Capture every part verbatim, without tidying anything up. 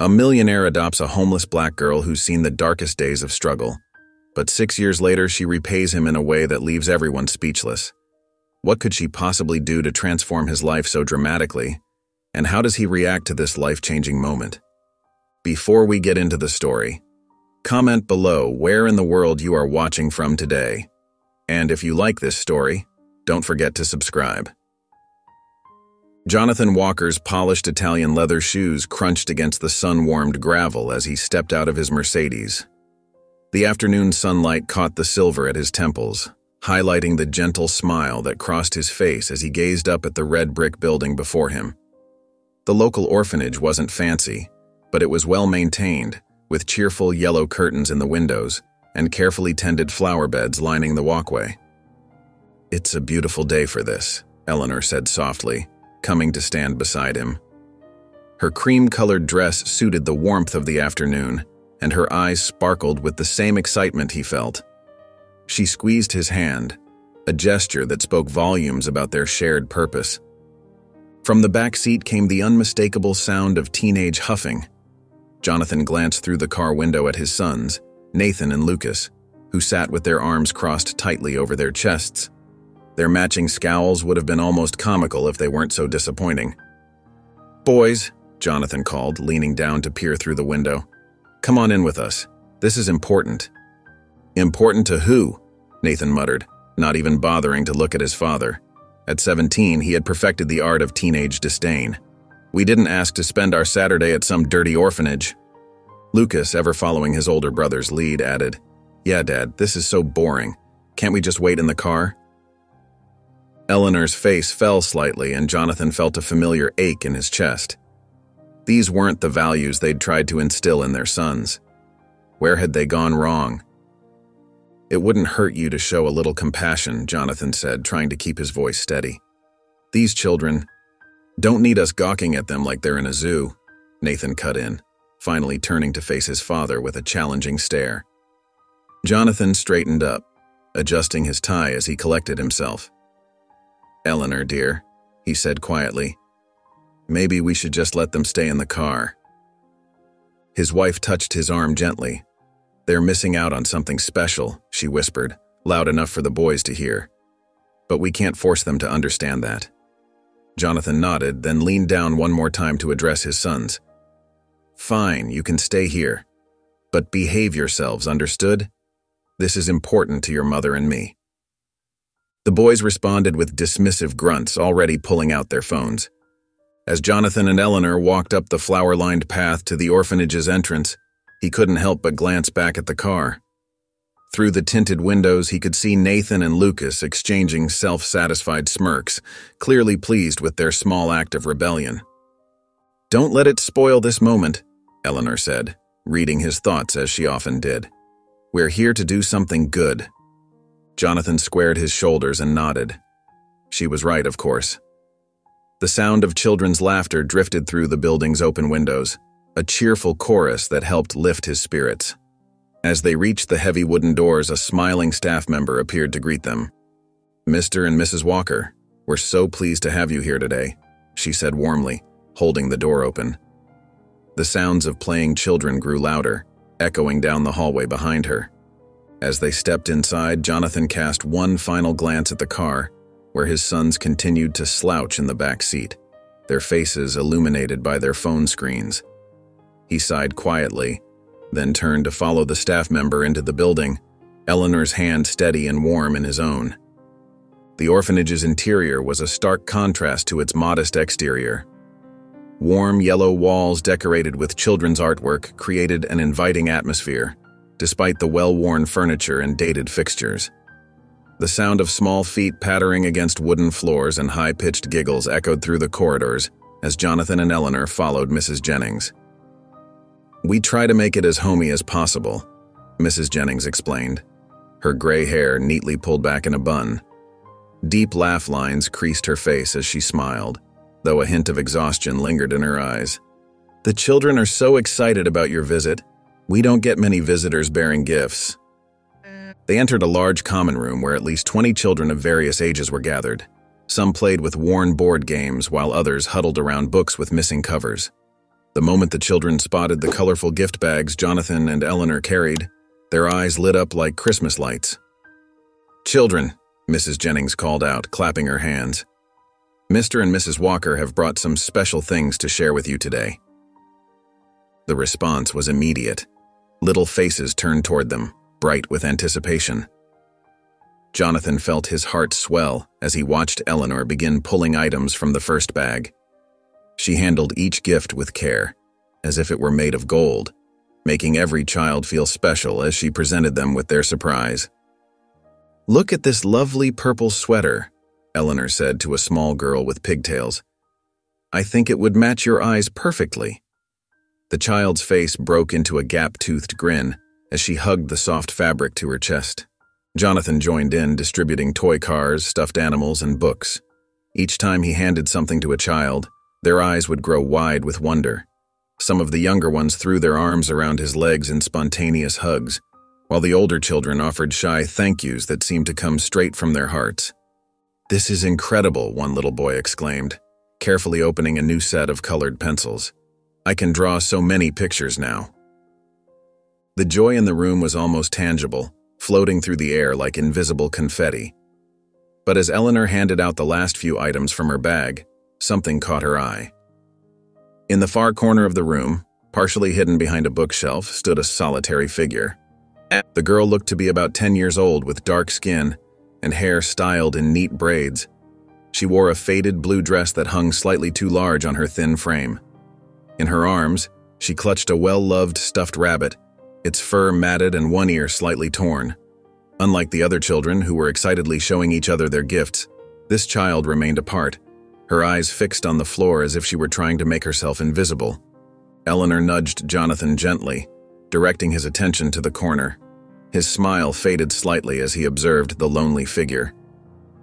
A millionaire adopts a homeless black girl who's seen the darkest days of struggle, but six years later she repays him in a way that leaves everyone speechless. What could she possibly do to transform his life so dramatically, and how does he react to this life-changing moment? Before we get into the story, comment below where in the world you are watching from today. And if you like this story, don't forget to subscribe. Jonathan Walker's polished Italian leather shoes crunched against the sun-warmed gravel as he stepped out of his Mercedes. The afternoon sunlight caught the silver at his temples, highlighting the gentle smile that crossed his face as he gazed up at the red brick building before him. The local orphanage wasn't fancy, but it was well-maintained, with cheerful yellow curtains in the windows and carefully tended flower beds lining the walkway. "It's a beautiful day for this," Eleanor said softly, coming to stand beside him. Her cream-colored dress suited the warmth of the afternoon, and her eyes sparkled with the same excitement he felt. She squeezed his hand, a gesture that spoke volumes about their shared purpose. From the back seat came the unmistakable sound of teenage huffing. Jonathan glanced through the car window at his sons, Nathan and Lucas, who sat with their arms crossed tightly over their chests. Their matching scowls would have been almost comical if they weren't so disappointing. "Boys," Jonathan called, leaning down to peer through the window. "Come on in with us. This is important." "Important to who?" Nathan muttered, not even bothering to look at his father. At seventeen, he had perfected the art of teenage disdain. "We didn't ask to spend our Saturday at some dirty orphanage." Lucas, ever following his older brother's lead, added, "Yeah, Dad, this is so boring. Can't we just wait in the car?" Eleanor's face fell slightly, and Jonathan felt a familiar ache in his chest. These weren't the values they'd tried to instill in their sons. Where had they gone wrong? "It wouldn't hurt you to show a little compassion," Jonathan said, trying to keep his voice steady. "These children don't need us gawking at them like they're in a zoo," Nathan cut in, finally turning to face his father with a challenging stare. Jonathan straightened up, adjusting his tie as he collected himself. "Eleanor, dear," he said quietly, "maybe we should just let them stay in the car." His wife touched his arm gently. "They're missing out on something special," she whispered, loud enough for the boys to hear. "But we can't force them to understand that." Jonathan nodded, then leaned down one more time to address his sons. "Fine, you can stay here. But behave yourselves, understood? This is important to your mother and me." The boys responded with dismissive grunts, already pulling out their phones. As Jonathan and Eleanor walked up the flower-lined path to the orphanage's entrance, he couldn't help but glance back at the car. Through the tinted windows, he could see Nathan and Lucas exchanging self-satisfied smirks, clearly pleased with their small act of rebellion. "Don't let it spoil this moment," Eleanor said, reading his thoughts as she often did. "We're here to do something good." Jonathan squared his shoulders and nodded. She was right, of course. The sound of children's laughter drifted through the building's open windows, a cheerful chorus that helped lift his spirits. As they reached the heavy wooden doors, a smiling staff member appeared to greet them. "Mister and Missus Walker, we're so pleased to have you here today," she said warmly, holding the door open. The sounds of playing children grew louder, echoing down the hallway behind her. As they stepped inside, Jonathan cast one final glance at the car, where his sons continued to slouch in the back seat, their faces illuminated by their phone screens. He sighed quietly, then turned to follow the staff member into the building, Eleanor's hand steady and warm in his own. The orphanage's interior was a stark contrast to its modest exterior. Warm yellow walls decorated with children's artwork created an inviting atmosphere, despite the well-worn furniture and dated fixtures. The sound of small feet pattering against wooden floors and high-pitched giggles echoed through the corridors as Jonathan and Eleanor followed Missus Jennings. "We try to make it as homey as possible," Missus Jennings explained, her gray hair neatly pulled back in a bun. Deep laugh lines creased her face as she smiled, though a hint of exhaustion lingered in her eyes. "The children are so excited about your visit. We don't get many visitors bearing gifts." They entered a large common room where at least twenty children of various ages were gathered. Some played with worn board games, while others huddled around books with missing covers. The The moment the children spotted the colorful gift bags Jonathan and Eleanor carried, their eyes lit up like Christmas lights. "Children," Missus Jennings called out, clapping her hands, "Mister and Missus Walker have brought some special things to share with you today." The response was immediate. Little faces turned toward them, bright with anticipation. Jonathan felt his heart swell as he watched Eleanor begin pulling items from the first bag. She handled each gift with care, as if it were made of gold, making every child feel special as she presented them with their surprise. "Look at this lovely purple sweater," Eleanor said to a small girl with pigtails. "I think it would match your eyes perfectly." The child's face broke into a gap-toothed grin as she hugged the soft fabric to her chest. Jonathan joined in, distributing toy cars, stuffed animals, and books. Each time he handed something to a child, their eyes would grow wide with wonder. Some of the younger ones threw their arms around his legs in spontaneous hugs, while the older children offered shy thank yous that seemed to come straight from their hearts. "This is incredible," one little boy exclaimed, carefully opening a new set of colored pencils. "I can draw so many pictures now." The joy in the room was almost tangible, floating through the air like invisible confetti. But as Eleanor handed out the last few items from her bag, something caught her eye. In the far corner of the room, partially hidden behind a bookshelf, stood a solitary figure. The girl looked to be about ten years old with dark skin and hair styled in neat braids. She wore a faded blue dress that hung slightly too large on her thin frame. In her arms, she clutched a well-loved stuffed rabbit, its fur matted and one ear slightly torn. Unlike the other children who were excitedly showing each other their gifts, this child remained apart, her eyes fixed on the floor as if she were trying to make herself invisible. Eleanor nudged Jonathan gently, directing his attention to the corner. His smile faded slightly as he observed the lonely figure.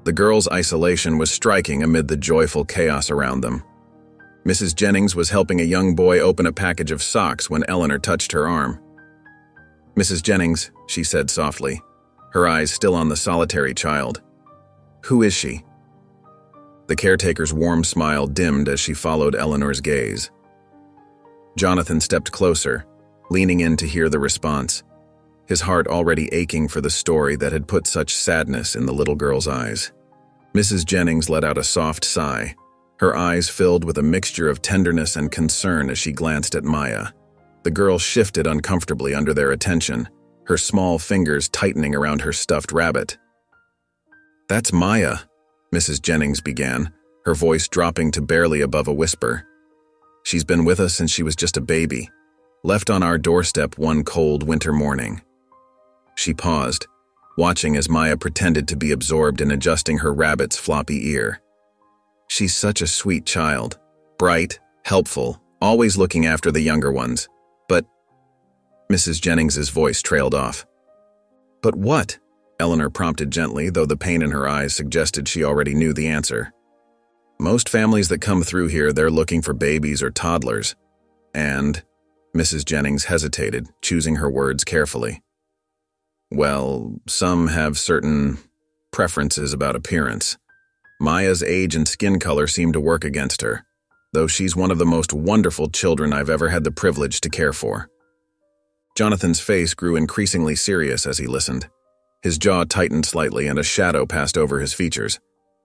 The girl's isolation was striking amid the joyful chaos around them. Missus Jennings was helping a young boy open a package of socks when Eleanor touched her arm. "Missus Jennings," she said softly, her eyes still on the solitary child. "Who is she?" The caretaker's warm smile dimmed as she followed Eleanor's gaze. Jonathan stepped closer, leaning in to hear the response, his heart already aching for the story that had put such sadness in the little girl's eyes. Missus Jennings let out a soft sigh, her eyes filled with a mixture of tenderness and concern as she glanced at Maya. The girl shifted uncomfortably under their attention, her small fingers tightening around her stuffed rabbit. "That's Maya," Missus Jennings began, her voice dropping to barely above a whisper. "She's been with us since she was just a baby, left on our doorstep one cold winter morning." She paused, watching as Maya pretended to be absorbed in adjusting her rabbit's floppy ear. "She's such a sweet child, bright, helpful, always looking after the younger ones. But..." Missus Jennings's voice trailed off. "But what?" Eleanor prompted gently, though the pain in her eyes suggested she already knew the answer. "Most families that come through here, they're looking for babies or toddlers. And..." Missus Jennings hesitated, choosing her words carefully. "Well, some have certain preferences about appearance. Maya's age and skin color seem to work against her, though she's one of the most wonderful children I've ever had the privilege to care for." Jonathan's face grew increasingly serious as he listened. His jaw tightened slightly and a shadow passed over his features.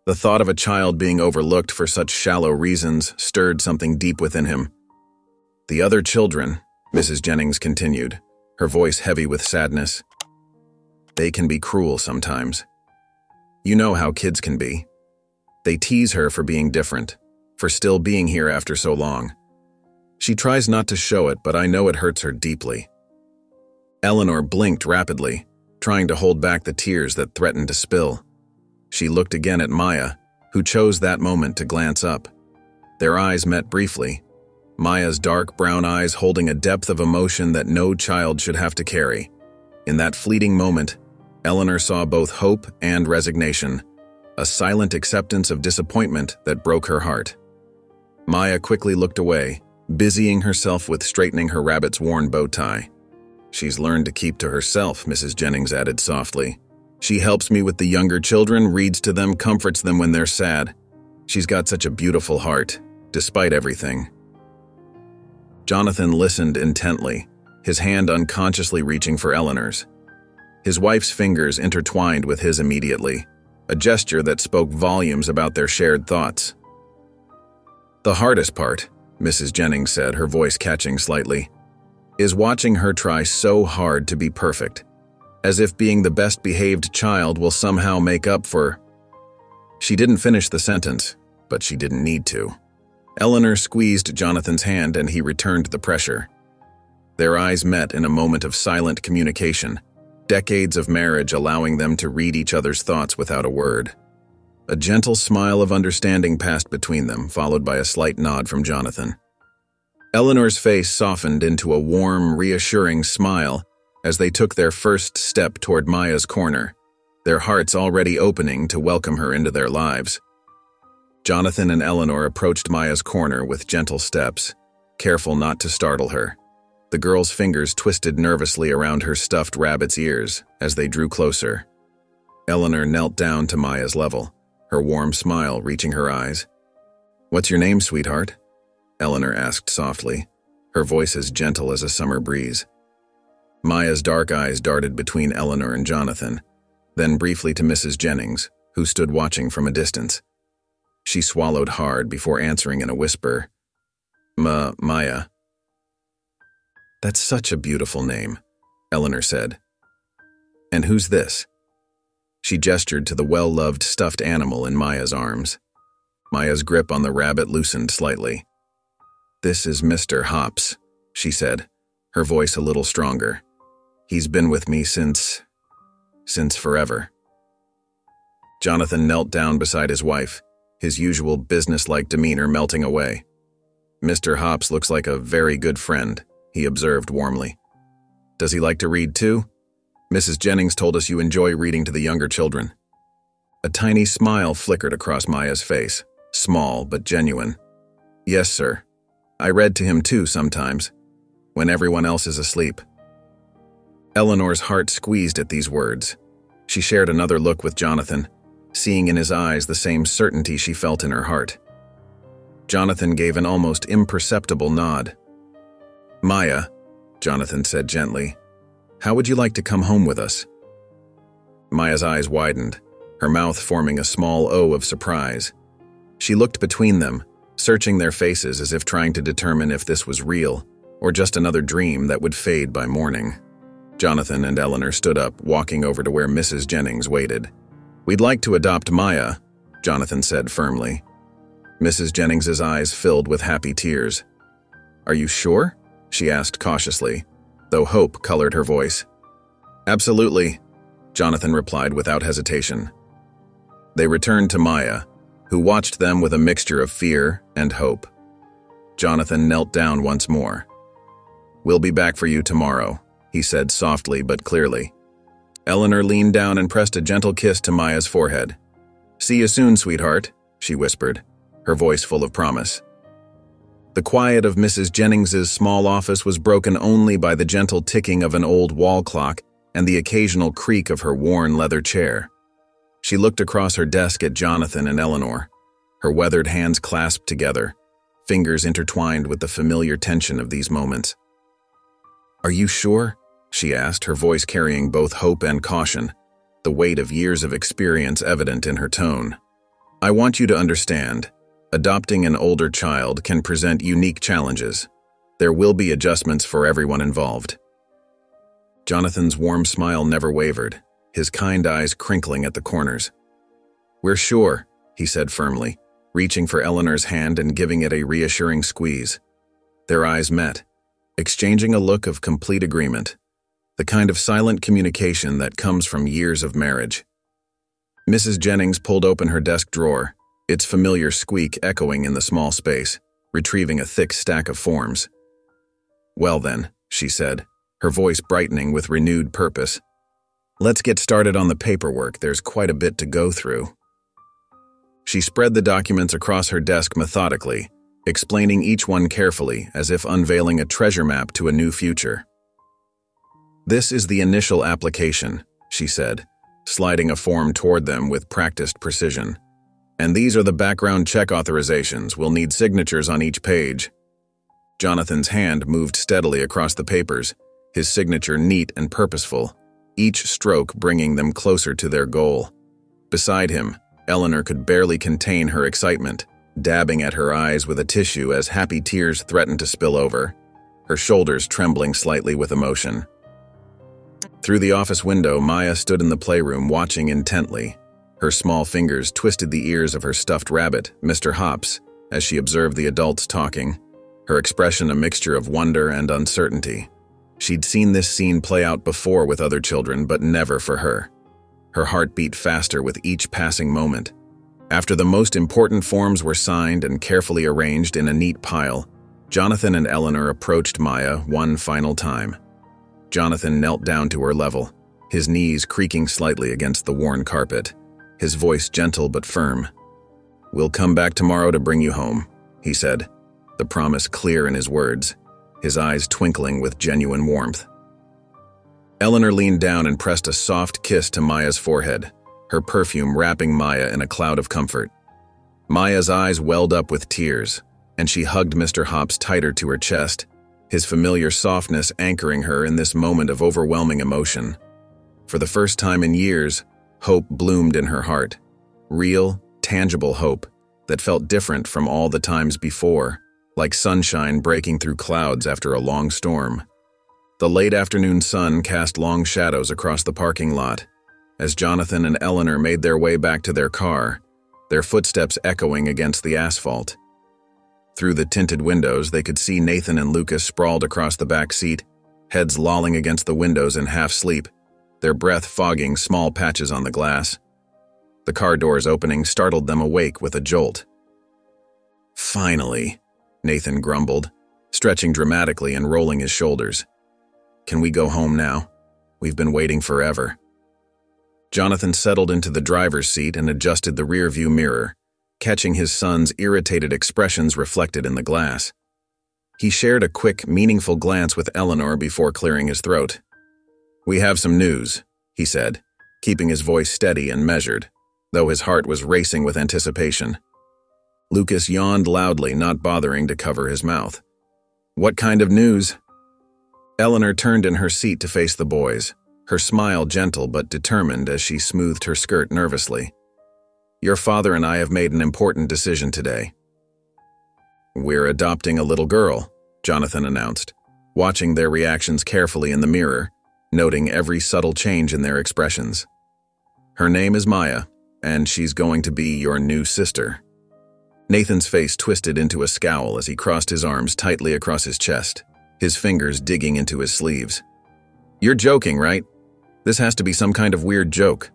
The thought of a child being overlooked for such shallow reasons stirred something deep within him. "The other children," Missus Jennings continued, her voice heavy with sadness, "they can be cruel sometimes. You know how kids can be. They tease her for being different, for still being here after so long. She tries not to show it, but I know it hurts her deeply." Eleanor blinked rapidly, trying to hold back the tears that threatened to spill. She looked again at Maya, who chose that moment to glance up. Their eyes met briefly, Maya's dark brown eyes holding a depth of emotion that no child should have to carry. In that fleeting moment, Eleanor saw both hope and resignation, a silent acceptance of disappointment that broke her heart. Maya quickly looked away, busying herself with straightening her rabbit's worn bow tie. "She's learned to keep to herself," Missus Jennings added softly. "She helps me with the younger children, reads to them, comforts them when they're sad. She's got such a beautiful heart, despite everything." Jonathan listened intently, his hand unconsciously reaching for Eleanor's. His wife's fingers intertwined with his immediately, a gesture that spoke volumes about their shared thoughts. "The hardest part," Missus Jennings said, her voice catching slightly, "is watching her try so hard to be perfect, as if being the best behaved child will somehow make up for—" She didn't finish the sentence, but she didn't need to. Eleanor squeezed Jonathan's hand and he returned the pressure. Their eyes met in a moment of silent communication, decades of marriage allowing them to read each other's thoughts without a word. A gentle smile of understanding passed between them, followed by a slight nod from Jonathan. Eleanor's face softened into a warm, reassuring smile as they took their first step toward Maya's corner, their hearts already opening to welcome her into their lives. Jonathan and Eleanor approached Maya's corner with gentle steps, careful not to startle her. The girl's fingers twisted nervously around her stuffed rabbit's ears as they drew closer. Eleanor knelt down to Maya's level, her warm smile reaching her eyes. "What's your name, sweetheart?" Eleanor asked softly, her voice as gentle as a summer breeze. Maya's dark eyes darted between Eleanor and Jonathan, then briefly to Missus Jennings, who stood watching from a distance. She swallowed hard before answering in a whisper, "Ma, Maya." "That's such a beautiful name," Eleanor said. "And who's this?" She gestured to the well-loved stuffed animal in Maya's arms. Maya's grip on the rabbit loosened slightly. "This is Mister Hopps," she said, her voice a little stronger. "He's been with me since... since forever." Jonathan knelt down beside his wife, his usual businesslike demeanor melting away. "Mister Hopps looks like a very good friend," he observed warmly. "Does he like to read too? Missus Jennings told us you enjoy reading to the younger children." A tiny smile flickered across Maya's face, small but genuine. "Yes, sir. I read to him too sometimes, when everyone else is asleep." Eleanor's heart squeezed at these words. She shared another look with Jonathan, seeing in his eyes the same certainty she felt in her heart. Jonathan gave an almost imperceptible nod. "Maya," Jonathan said gently, "how would you like to come home with us?" Maya's eyes widened, her mouth forming a small O of surprise. She looked between them, searching their faces as if trying to determine if this was real or just another dream that would fade by morning. Jonathan and Eleanor stood up, walking over to where Missus Jennings waited. "We'd like to adopt Maya," Jonathan said firmly. Missus Jennings's eyes filled with happy tears. "Are you sure?" she asked cautiously, though hope colored her voice. "Absolutely," Jonathan replied without hesitation. They returned to Maya, who watched them with a mixture of fear and hope. Jonathan knelt down once more. "We'll be back for you tomorrow," he said softly but clearly. Eleanor leaned down and pressed a gentle kiss to Maya's forehead. "See you soon, sweetheart," she whispered, her voice full of promise. The quiet of Missus Jennings's small office was broken only by the gentle ticking of an old wall clock and the occasional creak of her worn leather chair. She looked across her desk at Jonathan and Eleanor, her weathered hands clasped together, fingers intertwined with the familiar tension of these moments. "Are you sure?" she asked, her voice carrying both hope and caution, the weight of years of experience evident in her tone. "I want you to understand. Adopting an older child can present unique challenges. There will be adjustments for everyone involved." Jonathan's warm smile never wavered, his kind eyes crinkling at the corners. "We're sure," he said firmly, reaching for Eleanor's hand and giving it a reassuring squeeze. Their eyes met, exchanging a look of complete agreement, the kind of silent communication that comes from years of marriage. Missus Jennings pulled open her desk drawer, its familiar squeak echoing in the small space, retrieving a thick stack of forms. "Well then," she said, her voice brightening with renewed purpose, "let's get started on the paperwork. There's quite a bit to go through." She spread the documents across her desk methodically, explaining each one carefully as if unveiling a treasure map to a new future. "This is the initial application," she said, sliding a form toward them with practiced precision. "And these are the background check authorizations. We'll need signatures on each page." Jonathan's hand moved steadily across the papers, his signature neat and purposeful, each stroke bringing them closer to their goal. Beside him, Eleanor could barely contain her excitement, dabbing at her eyes with a tissue as happy tears threatened to spill over, her shoulders trembling slightly with emotion. Through the office window, Maya stood in the playroom watching intently. Her small fingers twisted the ears of her stuffed rabbit, Mister Hopps, as she observed the adults talking, her expression a mixture of wonder and uncertainty. She'd seen this scene play out before with other children, but never for her. Her heart beat faster with each passing moment. After the most important forms were signed and carefully arranged in a neat pile, Jonathan and Eleanor approached Maya one final time. Jonathan knelt down to her level, his knees creaking slightly against the worn carpet, his voice gentle but firm. "We'll come back tomorrow to bring you home," he said, the promise clear in his words, his eyes twinkling with genuine warmth. Eleanor leaned down and pressed a soft kiss to Maya's forehead, her perfume wrapping Maya in a cloud of comfort. Maya's eyes welled up with tears, and she hugged Mister Hopps tighter to her chest, his familiar softness anchoring her in this moment of overwhelming emotion. For the first time in years, hope bloomed in her heart, real, tangible hope that felt different from all the times before, like sunshine breaking through clouds after a long storm. The late afternoon sun cast long shadows across the parking lot. As Jonathan and Eleanor made their way back to their car, their footsteps echoing against the asphalt. Through the tinted windows, they could see Nathan and Lucas sprawled across the back seat, heads lolling against the windows in half-sleep, their breath fogging small patches on the glass. The car door's opening startled them awake with a jolt. "Finally," Nathan grumbled, stretching dramatically and rolling his shoulders. "Can we go home now? We've been waiting forever." Jonathan settled into the driver's seat and adjusted the rearview mirror, catching his son's irritated expressions reflected in the glass. He shared a quick, meaningful glance with Eleanor before clearing his throat. "We have some news," he said, keeping his voice steady and measured, though his heart was racing with anticipation. Lucas yawned loudly, not bothering to cover his mouth. "What kind of news?" Eleanor turned in her seat to face the boys, her smile gentle but determined as she smoothed her skirt nervously. "Your father and I have made an important decision today." "We're adopting a little girl," Jonathan announced, watching their reactions carefully in the mirror, noting every subtle change in their expressions. "Her name is Maya, and she's going to be your new sister." Nathan's face twisted into a scowl as he crossed his arms tightly across his chest, his fingers digging into his sleeves. "You're joking, right? This has to be some kind of weird joke."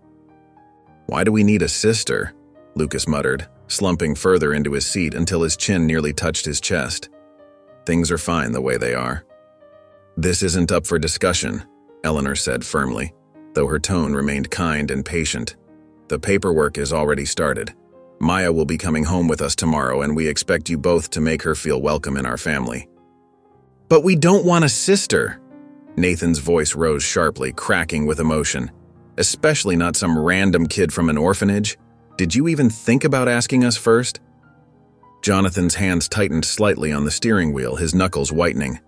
"Why do we need a sister?" Lucas muttered, slumping further into his seat until his chin nearly touched his chest. "Things are fine the way they are." "This isn't up for discussion," Eleanor said firmly, though her tone remained kind and patient. "The paperwork is already started. Maya will be coming home with us tomorrow, and we expect you both to make her feel welcome in our family." "But we don't want a sister!" Nathan's voice rose sharply, cracking with emotion. "Especially not some random kid from an orphanage. Did you even think about asking us first?" Jonathan's hands tightened slightly on the steering wheel, his knuckles whitening.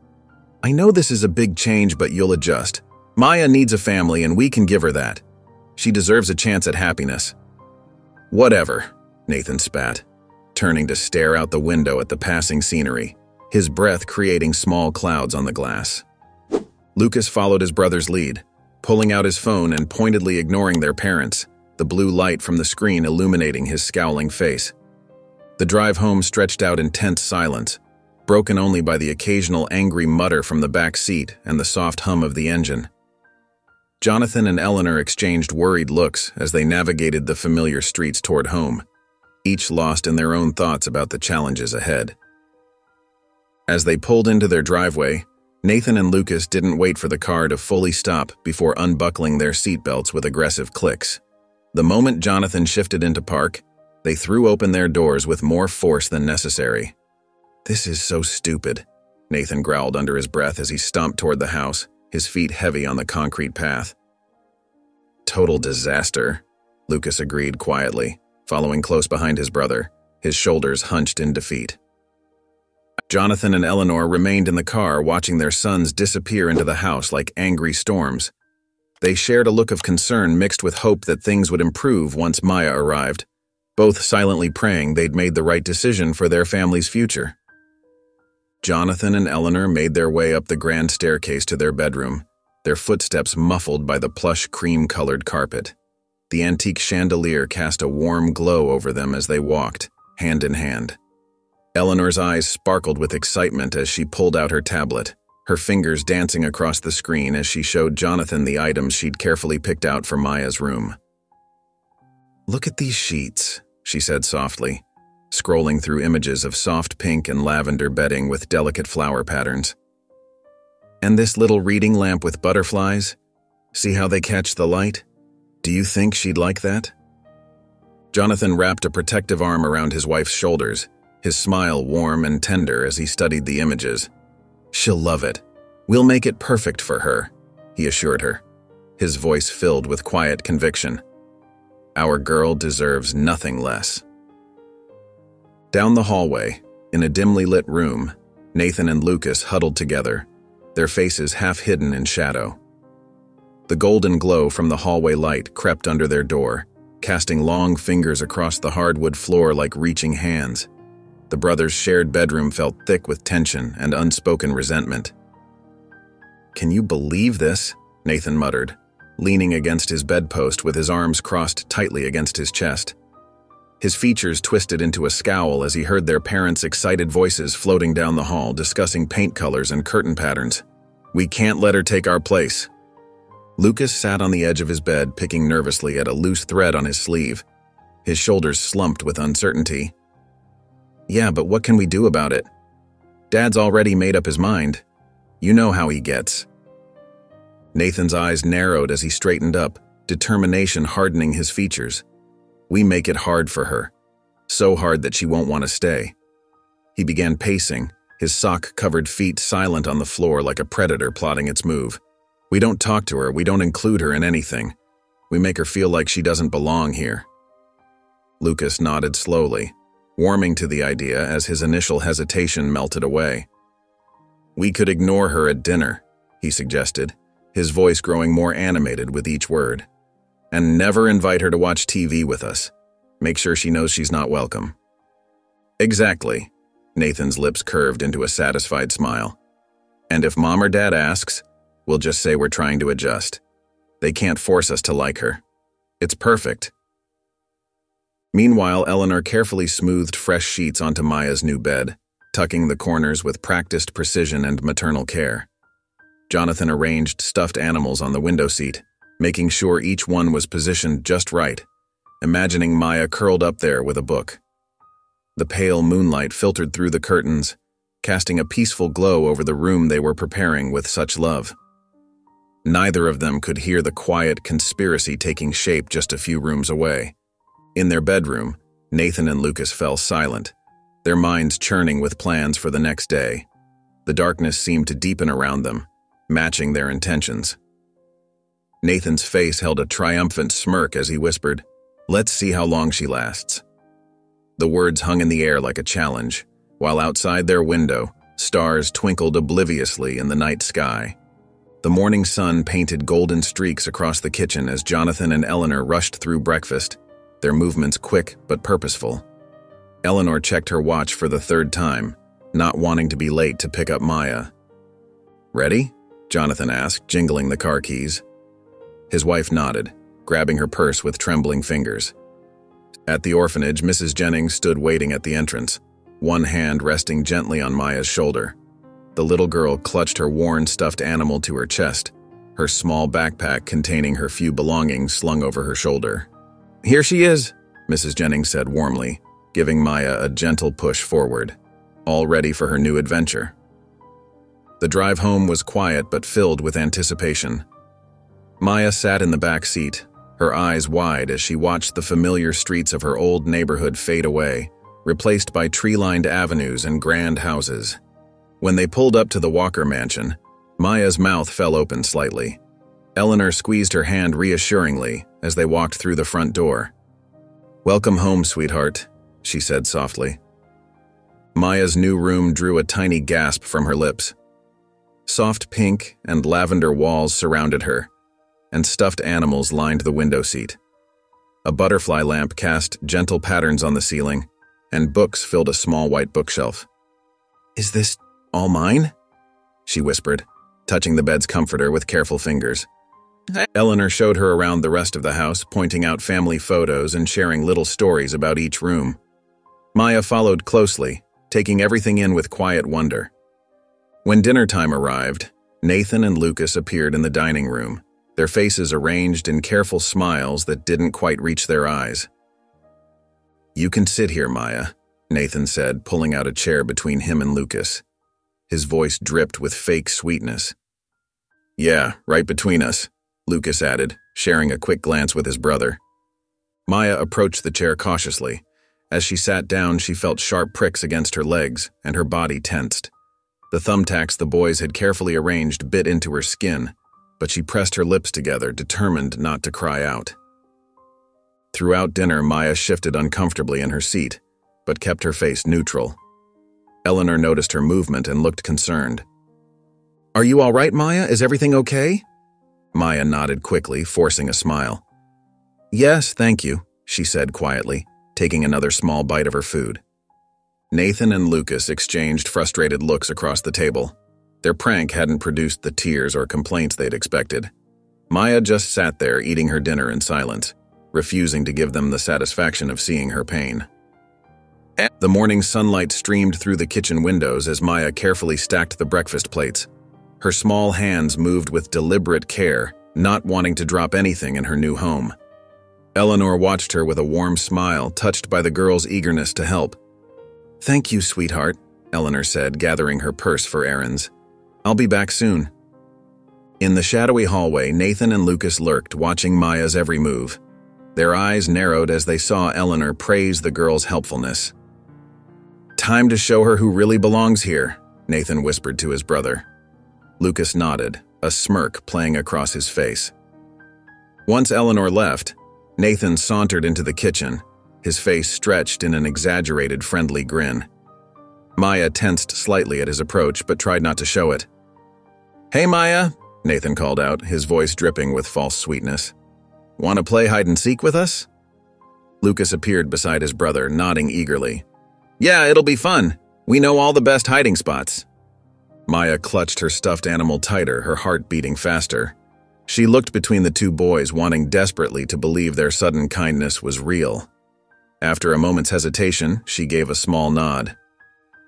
"I know this is a big change, but you'll adjust. Maya needs a family, and we can give her that. She deserves a chance at happiness." "Whatever," Nathan spat, turning to stare out the window at the passing scenery, his breath creating small clouds on the glass. Lucas followed his brother's lead, pulling out his phone and pointedly ignoring their parents, the blue light from the screen illuminating his scowling face. The drive home stretched out in tense silence, broken only by the occasional angry mutter from the back seat and the soft hum of the engine. Jonathan and Eleanor exchanged worried looks as they navigated the familiar streets toward home, each lost in their own thoughts about the challenges ahead. As they pulled into their driveway, Nathan and Lucas didn't wait for the car to fully stop before unbuckling their seatbelts with aggressive clicks. The moment Jonathan shifted into park, they threw open their doors with more force than necessary. "This is so stupid," Nathan growled under his breath as he stomped toward the house, his feet heavy on the concrete path. "Total disaster," Lucas agreed quietly, following close behind his brother, his shoulders hunched in defeat. Jonathan and Eleanor remained in the car, watching their sons disappear into the house like angry storms. They shared a look of concern mixed with hope that things would improve once Maya arrived, both silently praying they'd made the right decision for their family's future. Jonathan and Eleanor made their way up the grand staircase to their bedroom, their footsteps muffled by the plush cream-colored carpet. The antique chandelier cast a warm glow over them as they walked, hand in hand. Eleanor's eyes sparkled with excitement as she pulled out her tablet, her fingers dancing across the screen as she showed Jonathan the items she'd carefully picked out for Maya's room. "Look at these sheets," she said softly, scrolling through images of soft pink and lavender bedding with delicate flower patterns. "And this little reading lamp with butterflies? See how they catch the light? Do you think she'd like that?" Jonathan wrapped a protective arm around his wife's shoulders, his smile warm and tender as he studied the images. "She'll love it. We'll make it perfect for her," he assured her, his voice filled with quiet conviction. "Our girl deserves nothing less." Down the hallway, in a dimly lit room, Nathan and Lucas huddled together, their faces half hidden in shadow. The golden glow from the hallway light crept under their door, casting long fingers across the hardwood floor like reaching hands. The brothers' shared bedroom felt thick with tension and unspoken resentment. "Can you believe this?" Nathan muttered, leaning against his bedpost with his arms crossed tightly against his chest. His features twisted into a scowl as he heard their parents' excited voices floating down the hall discussing paint colors and curtain patterns. "We can't let her take our place." Lucas sat on the edge of his bed, picking nervously at a loose thread on his sleeve. His shoulders slumped with uncertainty. "Yeah, but what can we do about it? Dad's already made up his mind. You know how he gets." Nathan's eyes narrowed as he straightened up, determination hardening his features. "We make it hard for her. So hard that she won't want to stay." He began pacing, his sock-covered feet silent on the floor like a predator plotting its move. "We don't talk to her, we don't include her in anything. We make her feel like she doesn't belong here." Lucas nodded slowly, warming to the idea as his initial hesitation melted away. "We could ignore her at dinner," he suggested, his voice growing more animated with each word. "And never invite her to watch T V with us. Make sure she knows she's not welcome." "Exactly." Nathan's lips curved into a satisfied smile. "And if Mom or Dad asks, we'll just say we're trying to adjust. They can't force us to like her. It's perfect." Meanwhile, Eleanor carefully smoothed fresh sheets onto Maya's new bed, tucking the corners with practiced precision and maternal care. Jonathan arranged stuffed animals on the window seat, making sure each one was positioned just right, imagining Maya curled up there with a book. The pale moonlight filtered through the curtains, casting a peaceful glow over the room they were preparing with such love. Neither of them could hear the quiet conspiracy taking shape just a few rooms away. In their bedroom, Nathan and Lucas fell silent, their minds churning with plans for the next day. The darkness seemed to deepen around them, matching their intentions. Nathan's face held a triumphant smirk as he whispered, "Let's see how long she lasts." The words hung in the air like a challenge, while outside their window, stars twinkled obliviously in the night sky. The morning sun painted golden streaks across the kitchen as Jonathan and Eleanor rushed through breakfast, their movements quick but purposeful. Eleanor checked her watch for the third time, not wanting to be late to pick up Maya. "Ready?" Jonathan asked, jingling the car keys. His wife nodded, grabbing her purse with trembling fingers. At the orphanage, Missus Jennings stood waiting at the entrance, one hand resting gently on Maya's shoulder. The little girl clutched her worn stuffed animal to her chest, her small backpack containing her few belongings slung over her shoulder. "Here she is," Missus Jennings said warmly, giving Maya a gentle push forward, all ready for her new adventure. The drive home was quiet but filled with anticipation. Maya sat in the back seat, her eyes wide as she watched the familiar streets of her old neighborhood fade away, replaced by tree-lined avenues and grand houses. When they pulled up to the Walker mansion, Maya's mouth fell open slightly. Eleanor squeezed her hand reassuringly as they walked through the front door. "Welcome home, sweetheart," she said softly. Maya's new room drew a tiny gasp from her lips. Soft pink and lavender walls surrounded her, and stuffed animals lined the window seat. A butterfly lamp cast gentle patterns on the ceiling, and books filled a small white bookshelf. "Is this all mine?" she whispered, touching the bed's comforter with careful fingers. Eleanor showed her around the rest of the house, pointing out family photos and sharing little stories about each room. Maya followed closely, taking everything in with quiet wonder. When dinner time arrived, Nathan and Lucas appeared in the dining room, their faces arranged in careful smiles that didn't quite reach their eyes. "You can sit here, Maya," Nathan said, pulling out a chair between him and Lucas. His voice dripped with fake sweetness. "Yeah, right between us," Lucas added, sharing a quick glance with his brother. Maya approached the chair cautiously. As she sat down, she felt sharp pricks against her legs, and her body tensed. The thumbtacks the boys had carefully arranged bit into her skin, but she pressed her lips together, determined not to cry out. Throughout dinner, Maya shifted uncomfortably in her seat, but kept her face neutral. Eleanor noticed her movement and looked concerned. "Are you all right, Maya? Is everything okay?" Maya nodded quickly, forcing a smile. "Yes, thank you," she said quietly, taking another small bite of her food. Nathan and Lucas exchanged frustrated looks across the table. Their prank hadn't produced the tears or complaints they'd expected. Maya just sat there eating her dinner in silence, refusing to give them the satisfaction of seeing her pain. The morning sunlight streamed through the kitchen windows as Maya carefully stacked the breakfast plates. Her small hands moved with deliberate care, not wanting to drop anything in her new home. Eleanor watched her with a warm smile, touched by the girl's eagerness to help. "Thank you, sweetheart," Eleanor said, gathering her purse for errands. "I'll be back soon." In the shadowy hallway, Nathan and Lucas lurked, watching Maya's every move. Their eyes narrowed as they saw Eleanor praise the girl's helpfulness. "Time to show her who really belongs here," Nathan whispered to his brother. Lucas nodded, a smirk playing across his face. Once Eleanor left, Nathan sauntered into the kitchen, his face stretched in an exaggerated friendly grin. Maya tensed slightly at his approach, but tried not to show it. "Hey, Maya," Nathan called out, his voice dripping with false sweetness. "Want to play hide-and-seek with us?" Lucas appeared beside his brother, nodding eagerly. "Yeah, it'll be fun. We know all the best hiding spots." Maya clutched her stuffed animal tighter, her heart beating faster. She looked between the two boys, wanting desperately to believe their sudden kindness was real. After a moment's hesitation, she gave a small nod.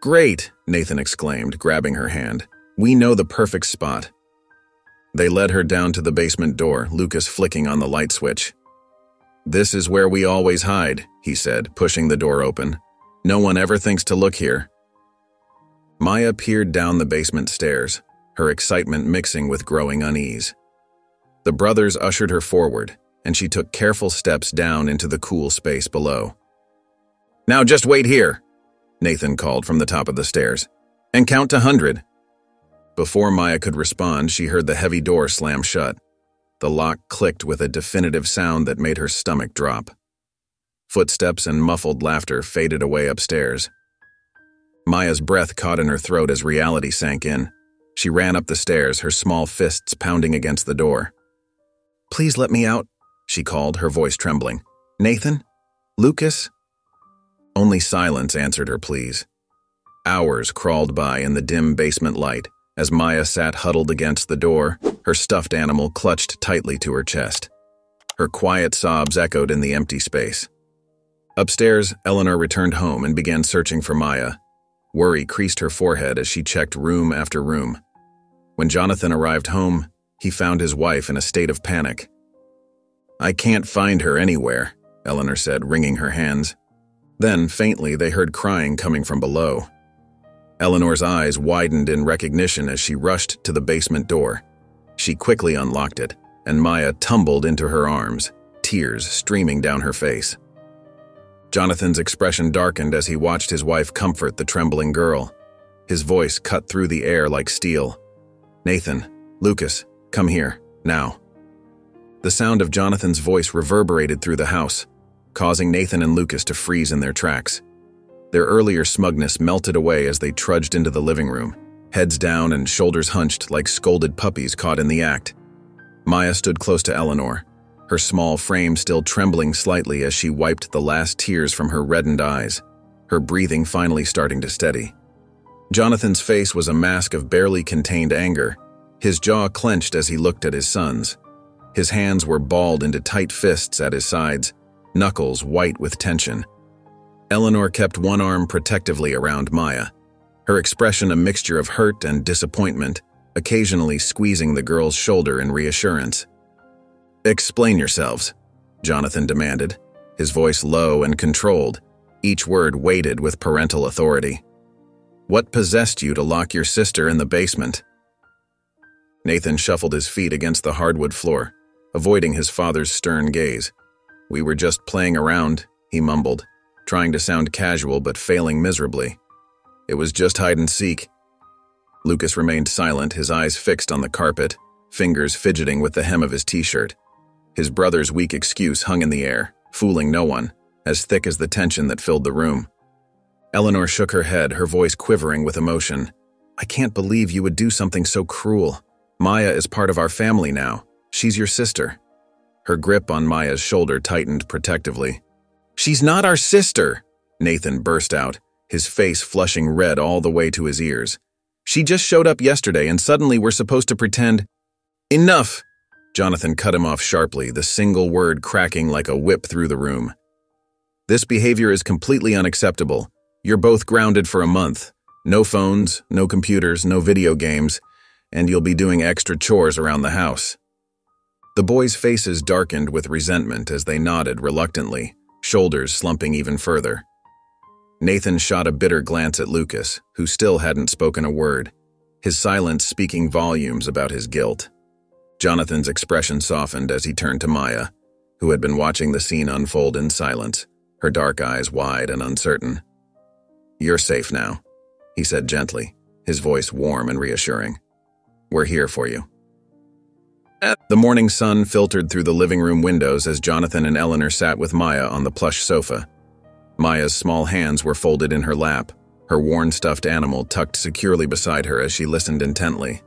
"Great," Nathan exclaimed, grabbing her hand. "We know the perfect spot." They led her down to the basement door, Lucas flicking on the light switch. "This is where we always hide," he said, pushing the door open. "No one ever thinks to look here." Maya peered down the basement stairs, her excitement mixing with growing unease. The brothers ushered her forward, and she took careful steps down into the cool space below. "Now just wait here," Nathan called from the top of the stairs, "and count to hundred." Before Maya could respond, she heard the heavy door slam shut. The lock clicked with a definitive sound that made her stomach drop. Footsteps and muffled laughter faded away upstairs. Maya's breath caught in her throat as reality sank in. She ran up the stairs, her small fists pounding against the door. "Please let me out," she called, her voice trembling. "Nathan? Lucas?" Only silence answered her pleas. Hours crawled by in the dim basement light as Maya sat huddled against the door, her stuffed animal clutched tightly to her chest. Her quiet sobs echoed in the empty space. Upstairs, Eleanor returned home and began searching for Maya. Worry creased her forehead as she checked room after room. When Jonathan arrived home, he found his wife in a state of panic. "I can't find her anywhere," Eleanor said, wringing her hands. Then, faintly, they heard crying coming from below. Eleanor's eyes widened in recognition as she rushed to the basement door. She quickly unlocked it, and Maya tumbled into her arms, tears streaming down her face. Jonathan's expression darkened as he watched his wife comfort the trembling girl. His voice cut through the air like steel. "Nathan, Lucas, come here, now." The sound of Jonathan's voice reverberated through the house, causing Nathan and Lucas to freeze in their tracks. Their earlier smugness melted away as they trudged into the living room, heads down and shoulders hunched like scolded puppies caught in the act. Maya stood close to Eleanor, her small frame still trembling slightly as she wiped the last tears from her reddened eyes, her breathing finally starting to steady. Jonathan's face was a mask of barely contained anger, his jaw clenched as he looked at his sons. His hands were balled into tight fists at his sides, knuckles white with tension. Eleanor kept one arm protectively around Maya, her expression a mixture of hurt and disappointment, occasionally squeezing the girl's shoulder in reassurance. "Explain yourselves," Jonathan demanded, his voice low and controlled, each word weighted with parental authority. "What possessed you to lock your sister in the basement?" Nathan shuffled his feet against the hardwood floor, avoiding his father's stern gaze. "We were just playing around," he mumbled, trying to sound casual but failing miserably. "It was just hide and seek." Lucas remained silent, his eyes fixed on the carpet, fingers fidgeting with the hem of his t-shirt. His brother's weak excuse hung in the air, fooling no one, as thick as the tension that filled the room. Eleanor shook her head, her voice quivering with emotion. "I can't believe you would do something so cruel. Maya is part of our family now. She's your sister." Her grip on Maya's shoulder tightened protectively. "She's not our sister," Nathan burst out, his face flushing red all the way to his ears. "She just showed up yesterday and suddenly we're supposed to pretend—" "Enough!" Jonathan cut him off sharply, the single word cracking like a whip through the room. "This behavior is completely unacceptable. You're both grounded for a month. No phones, no computers, no video games. And you'll be doing extra chores around the house." The boys' faces darkened with resentment as they nodded reluctantly, shoulders slumping even further. Nathan shot a bitter glance at Lucas, who still hadn't spoken a word, his silence speaking volumes about his guilt. Jonathan's expression softened as he turned to Maya, who had been watching the scene unfold in silence, her dark eyes wide and uncertain. "You're safe now," he said gently, his voice warm and reassuring. "We're here for you." The morning sun filtered through the living room windows as Jonathan and Eleanor sat with Maya on the plush sofa. Maya's small hands were folded in her lap, her worn stuffed animal tucked securely beside her as she listened intently.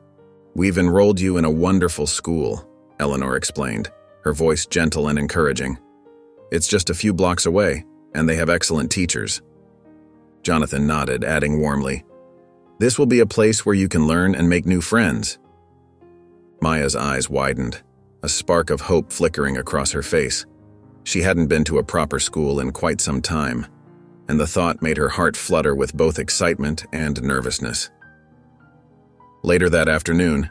"We've enrolled you in a wonderful school," Eleanor explained, her voice gentle and encouraging. "It's just a few blocks away, and they have excellent teachers." Jonathan nodded, adding warmly, "This will be a place where you can learn and make new friends." Maya's eyes widened, a spark of hope flickering across her face. She hadn't been to a proper school in quite some time, and the thought made her heart flutter with both excitement and nervousness. Later that afternoon,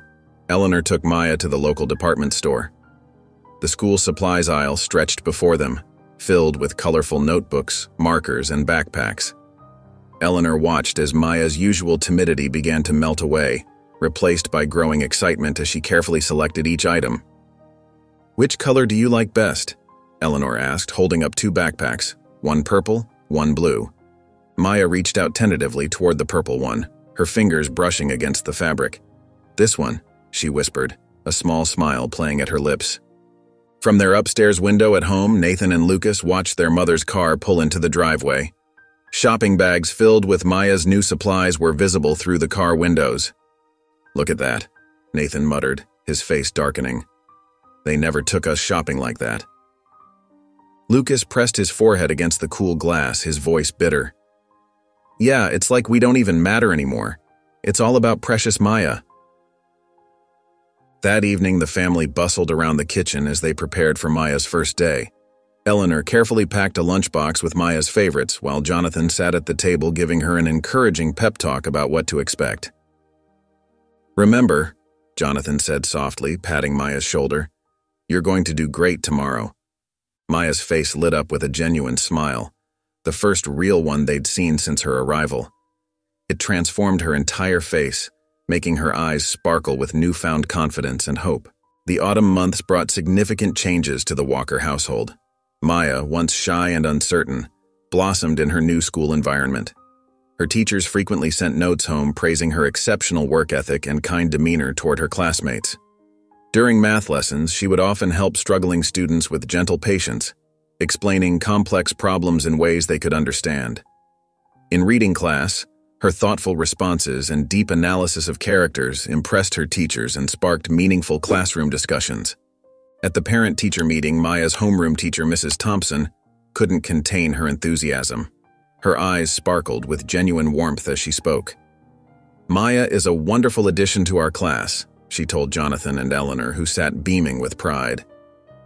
Eleanor took Maya to the local department store. The school supplies aisle stretched before them, filled with colorful notebooks, markers, and backpacks. Eleanor watched as Maya's usual timidity began to melt away, replaced by growing excitement as she carefully selected each item. "Which color do you like best?" Eleanor asked, holding up two backpacks, one purple, one blue. Maya reached out tentatively toward the purple one, her fingers brushing against the fabric. "This one," she whispered, a small smile playing at her lips. From their upstairs window at home, Nathan and Lucas watched their mother's car pull into the driveway. Shopping bags filled with Maya's new supplies were visible through the car windows. "Look at that," Nathan muttered, his face darkening. "They never took us shopping like that." Lucas pressed his forehead against the cool glass, his voice bitter. "Yeah, it's like we don't even matter anymore. It's all about precious Maya." That evening, the family bustled around the kitchen as they prepared for Maya's first day. Eleanor carefully packed a lunchbox with Maya's favorites, while Jonathan sat at the table giving her an encouraging pep talk about what to expect. "Remember," Jonathan said softly, patting Maya's shoulder, "you're going to do great tomorrow." Maya's face lit up with a genuine smile, the first real one they'd seen since her arrival. It transformed her entire face, making her eyes sparkle with newfound confidence and hope. The autumn months brought significant changes to the Walker household. Maya, once shy and uncertain, blossomed in her new school environment. Her teachers frequently sent notes home praising her exceptional work ethic and kind demeanor toward her classmates. During math lessons, she would often help struggling students with gentle patience, explaining complex problems in ways they could understand. In reading class, her thoughtful responses and deep analysis of characters impressed her teachers and sparked meaningful classroom discussions. At the parent-teacher meeting, Maya's homeroom teacher, Missus Thompson, couldn't contain her enthusiasm. Her eyes sparkled with genuine warmth as she spoke. "Maya is a wonderful addition to our class," she told Jonathan and Eleanor, who sat beaming with pride.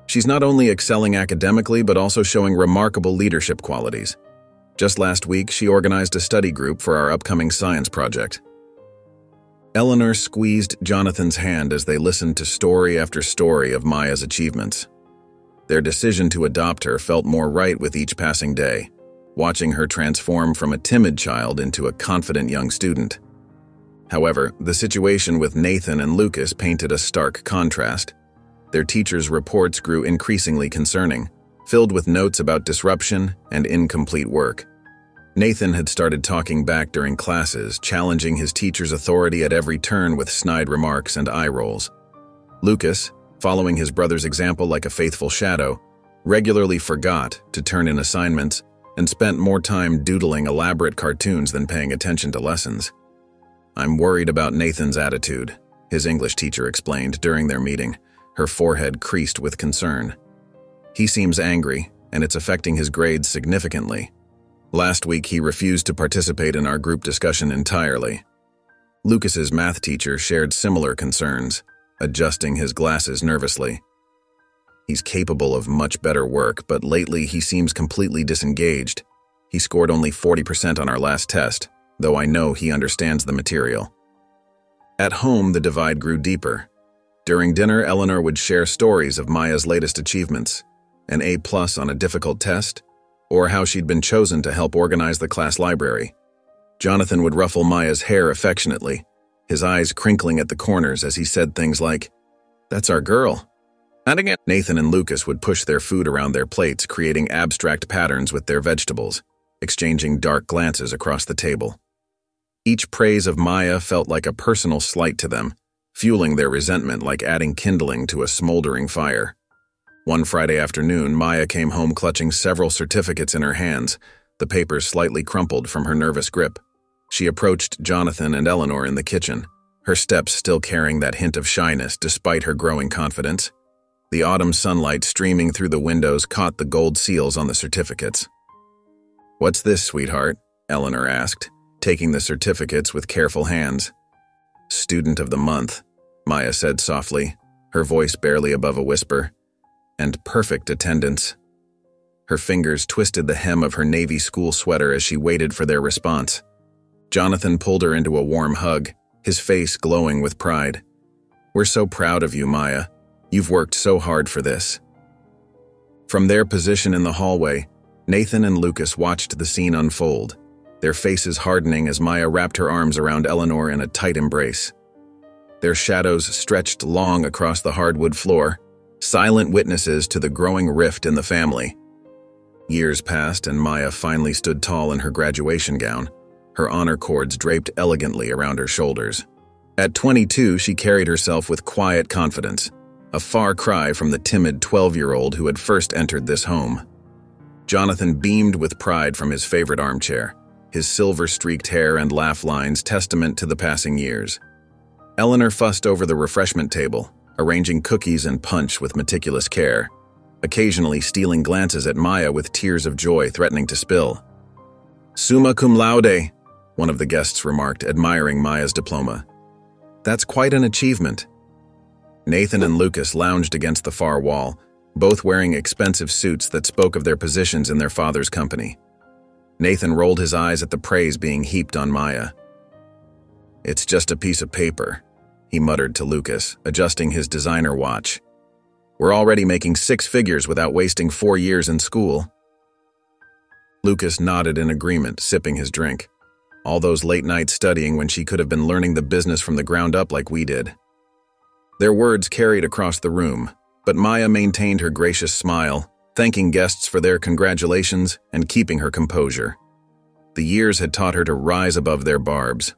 "She's not only excelling academically, but also showing remarkable leadership qualities. Just last week, she organized a study group for our upcoming science project." Eleanor squeezed Jonathan's hand as they listened to story after story of Maya's achievements. Their decision to adopt her felt more right with each passing day, watching her transform from a timid child into a confident young student. However, the situation with Nathan and Lucas painted a stark contrast. Their teachers' reports grew increasingly concerning, filled with notes about disruption and incomplete work. Nathan had started talking back during classes, challenging his teacher's authority at every turn with snide remarks and eye rolls. Lucas, following his brother's example like a faithful shadow, regularly forgot to turn in assignments and spent more time doodling elaborate cartoons than paying attention to lessons. "I'm worried about Nathan's attitude," his English teacher explained during their meeting, her forehead creased with concern. "He seems angry, and it's affecting his grades significantly. Last week, he refused to participate in our group discussion entirely." Lucas's math teacher shared similar concerns, adjusting his glasses nervously. "He's capable of much better work, but lately he seems completely disengaged. He scored only forty percent on our last test, though I know he understands the material." At home, the divide grew deeper. During dinner, Eleanor would share stories of Maya's latest achievements, an A plus on a difficult test, or how she'd been chosen to help organize the class library. Jonathan would ruffle Maya's hair affectionately, his eyes crinkling at the corners as he said things like, "That's our girl." And again, Nathan and Lucas would push their food around their plates, creating abstract patterns with their vegetables, exchanging dark glances across the table. Each praise of Maya felt like a personal slight to them, fueling their resentment like adding kindling to a smoldering fire. One Friday afternoon, Maya came home clutching several certificates in her hands, the papers slightly crumpled from her nervous grip. She approached Jonathan and Eleanor in the kitchen, her steps still carrying that hint of shyness despite her growing confidence. The autumn sunlight streaming through the windows caught the gold seals on the certificates. "What's this, sweetheart?" Eleanor asked, taking the certificates with careful hands. "Student of the month," Maya said softly, her voice barely above a whisper. "And perfect attendance." Her fingers twisted the hem of her navy school sweater as she waited for their response. Jonathan pulled her into a warm hug, his face glowing with pride. "We're so proud of you, Maya. You've worked so hard for this." From their position in the hallway, Nathan and Lucas watched the scene unfold, their faces hardening as Maya wrapped her arms around Eleanor in a tight embrace. Their shadows stretched long across the hardwood floor, silent witnesses to the growing rift in the family. Years passed and Maya finally stood tall in her graduation gown, her honor cords draped elegantly around her shoulders. At twenty-two, she carried herself with quiet confidence, a far cry from the timid twelve-year-old who had first entered this home. Jonathan beamed with pride from his favorite armchair, his silver-streaked hair and laugh lines testament to the passing years. Eleanor fussed over the refreshment table, arranging cookies and punch with meticulous care, occasionally stealing glances at Maya with tears of joy threatening to spill. "Summa cum laude," one of the guests remarked, admiring Maya's diploma. "That's quite an achievement." Nathan and Lucas lounged against the far wall, both wearing expensive suits that spoke of their positions in their father's company. Nathan rolled his eyes at the praise being heaped on Maya. "It's just a piece of paper," he muttered to Lucas, adjusting his designer watch. "We're already making six figures without wasting four years in school." Lucas nodded in agreement, sipping his drink. "All those late nights studying when she could have been learning the business from the ground up like we did." Their words carried across the room, but Maya maintained her gracious smile, thanking guests for their congratulations and keeping her composure. The years had taught her to rise above their barbs.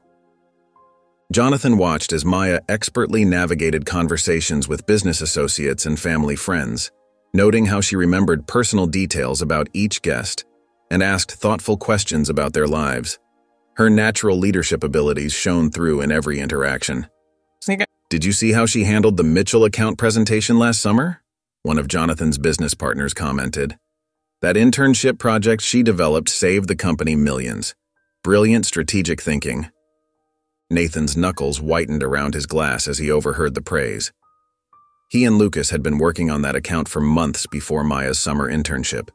Jonathan watched as Maya expertly navigated conversations with business associates and family friends, noting how she remembered personal details about each guest, and asked thoughtful questions about their lives. Her natural leadership abilities shone through in every interaction. Did you see how she handled the Mitchell account presentation last summer? One of Jonathan's business partners commented. That internship project she developed saved the company millions. Brilliant strategic thinking. Nathan's knuckles whitened around his glass as he overheard the praise. He and Lucas had been working on that account for months before Maya's summer internship.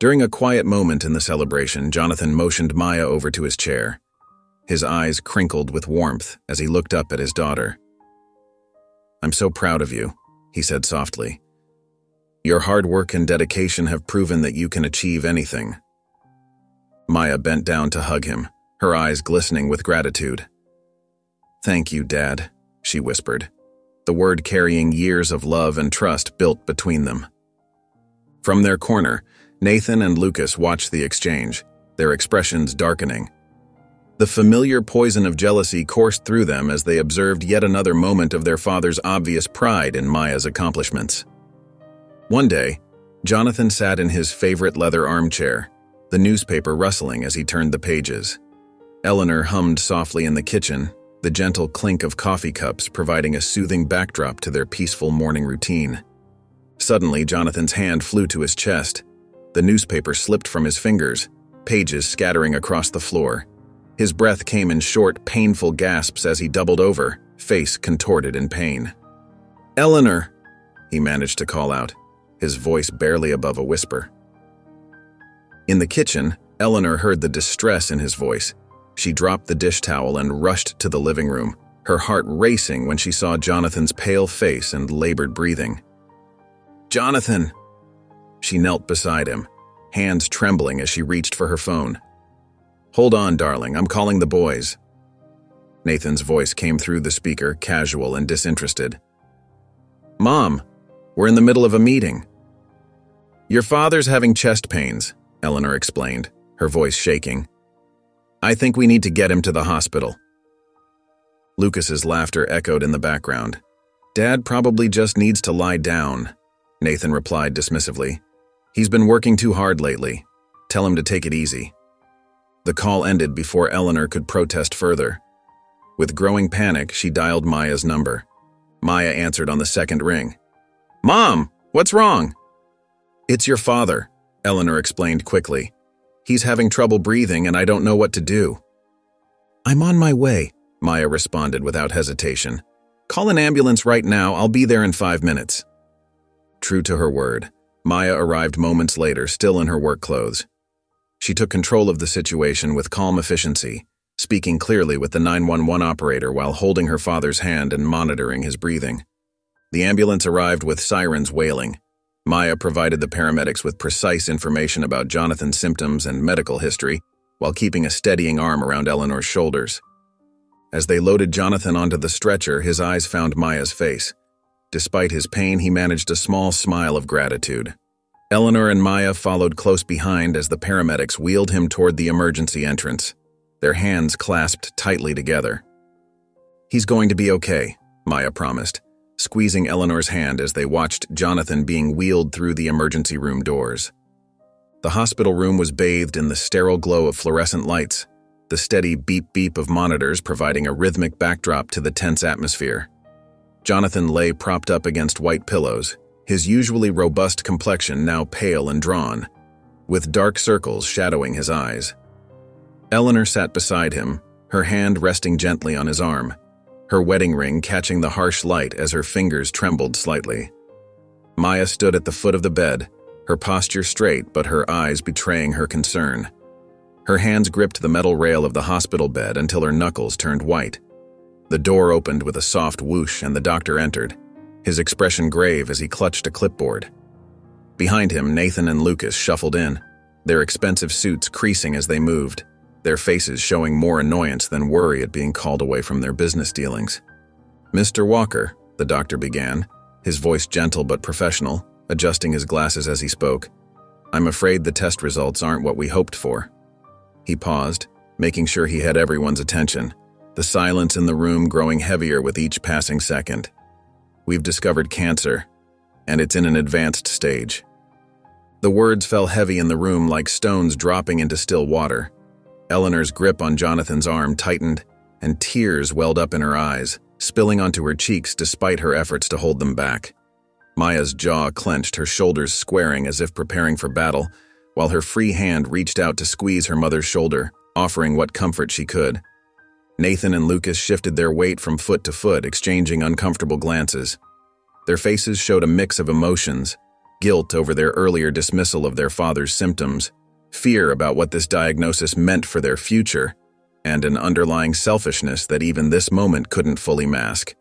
During a quiet moment in the celebration, Jonathan motioned Maya over to his chair. His eyes crinkled with warmth as he looked up at his daughter. "I'm so proud of you," he said softly. "Your hard work and dedication have proven that you can achieve anything." Maya bent down to hug him, her eyes glistening with gratitude. "Thank you, Dad," she whispered, the word carrying years of love and trust built between them. From their corner, Nathan and Lucas watched the exchange, their expressions darkening. The familiar poison of jealousy coursed through them as they observed yet another moment of their father's obvious pride in Maya's accomplishments. One day, Jonathan sat in his favorite leather armchair, the newspaper rustling as he turned the pages. Eleanor hummed softly in the kitchen, the gentle clink of coffee cups providing a soothing backdrop to their peaceful morning routine. Suddenly, Jonathan's hand flew to his chest. The newspaper slipped from his fingers, pages scattering across the floor. His breath came in short, painful gasps as he doubled over, face contorted in pain. "Eleanor!" he managed to call out, his voice barely above a whisper. In the kitchen, Eleanor heard the distress in his voice. She dropped the dish towel and rushed to the living room, her heart racing when she saw Jonathan's pale face and labored breathing. "Jonathan!" She knelt beside him, hands trembling as she reached for her phone. "Hold on, darling, I'm calling the boys." Nathan's voice came through the speaker, casual and disinterested. "Mom, we're in the middle of a meeting." "Your father's having chest pains," Eleanor explained, her voice shaking. "I think we need to get him to the hospital." Lucas's laughter echoed in the background. "Dad probably just needs to lie down," Nathan replied dismissively. "He's been working too hard lately. Tell him to take it easy." The call ended before Eleanor could protest further. With growing panic, she dialed Maya's number. Maya answered on the second ring. "Mom, what's wrong?" "It's your father," Eleanor explained quickly. "He's having trouble breathing and I don't know what to do." "I'm on my way," Maya responded without hesitation. "Call an ambulance right now, I'll be there in five minutes. True to her word, Maya arrived moments later, still in her work clothes. She took control of the situation with calm efficiency, speaking clearly with the nine one one operator while holding her father's hand and monitoring his breathing. The ambulance arrived with sirens wailing. Maya provided the paramedics with precise information about Jonathan's symptoms and medical history, while keeping a steadying arm around Eleanor's shoulders. As they loaded Jonathan onto the stretcher, his eyes found Maya's face. Despite his pain, he managed a small smile of gratitude. Eleanor and Maya followed close behind as the paramedics wheeled him toward the emergency entrance, their hands clasped tightly together. "He's going to be okay," Maya promised, squeezing Eleanor's hand as they watched Jonathan being wheeled through the emergency room doors. The hospital room was bathed in the sterile glow of fluorescent lights, the steady beep-beep of monitors providing a rhythmic backdrop to the tense atmosphere. Jonathan lay propped up against white pillows, his usually robust complexion now pale and drawn, with dark circles shadowing his eyes. Eleanor sat beside him, her hand resting gently on his arm, her wedding ring catching the harsh light as her fingers trembled slightly. Maya stood at the foot of the bed, her posture straight but her eyes betraying her concern. Her hands gripped the metal rail of the hospital bed until her knuckles turned white. The door opened with a soft whoosh and the doctor entered, his expression grave as he clutched a clipboard. Behind him, Nathan and Lucas shuffled in, their expensive suits creasing as they moved, their faces showing more annoyance than worry at being called away from their business dealings. "Mister Walker," the doctor began, his voice gentle but professional, adjusting his glasses as he spoke, "I'm afraid the test results aren't what we hoped for." He paused, making sure he had everyone's attention, the silence in the room growing heavier with each passing second. "We've discovered cancer, and it's in an advanced stage." The words fell heavy in the room like stones dropping into still water. Eleanor's grip on Jonathan's arm tightened, and tears welled up in her eyes, spilling onto her cheeks despite her efforts to hold them back. Maya's jaw clenched, her shoulders squaring as if preparing for battle, while her free hand reached out to squeeze her mother's shoulder, offering what comfort she could. Nathan and Lucas shifted their weight from foot to foot, exchanging uncomfortable glances. Their faces showed a mix of emotions: guilt over their earlier dismissal of their father's symptoms, fear about what this diagnosis meant for their future, and an underlying selfishness that even this moment couldn't fully mask.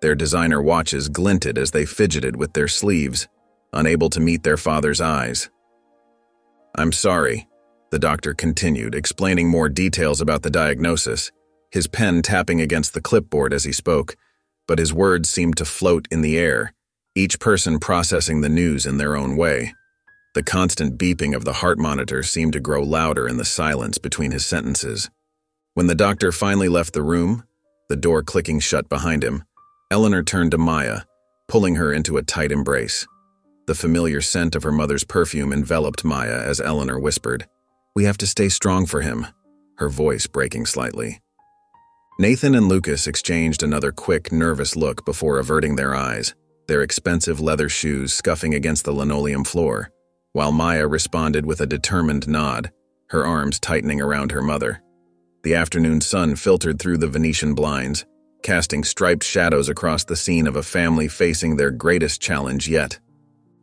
Their designer watches glinted as they fidgeted with their sleeves, unable to meet their father's eyes. "I'm sorry," the doctor continued, explaining more details about the diagnosis, his pen tapping against the clipboard as he spoke, but his words seemed to float in the air, each person processing the news in their own way. The constant beeping of the heart monitor seemed to grow louder in the silence between his sentences. When the doctor finally left the room, the door clicking shut behind him, Eleanor turned to Maya, pulling her into a tight embrace. The familiar scent of her mother's perfume enveloped Maya as Eleanor whispered, "We have to stay strong for him," her voice breaking slightly. Nathan and Lucas exchanged another quick, nervous look before averting their eyes, their expensive leather shoes scuffing against the linoleum floor, while Maya responded with a determined nod, her arms tightening around her mother. The afternoon sun filtered through the Venetian blinds, casting striped shadows across the scene of a family facing their greatest challenge yet.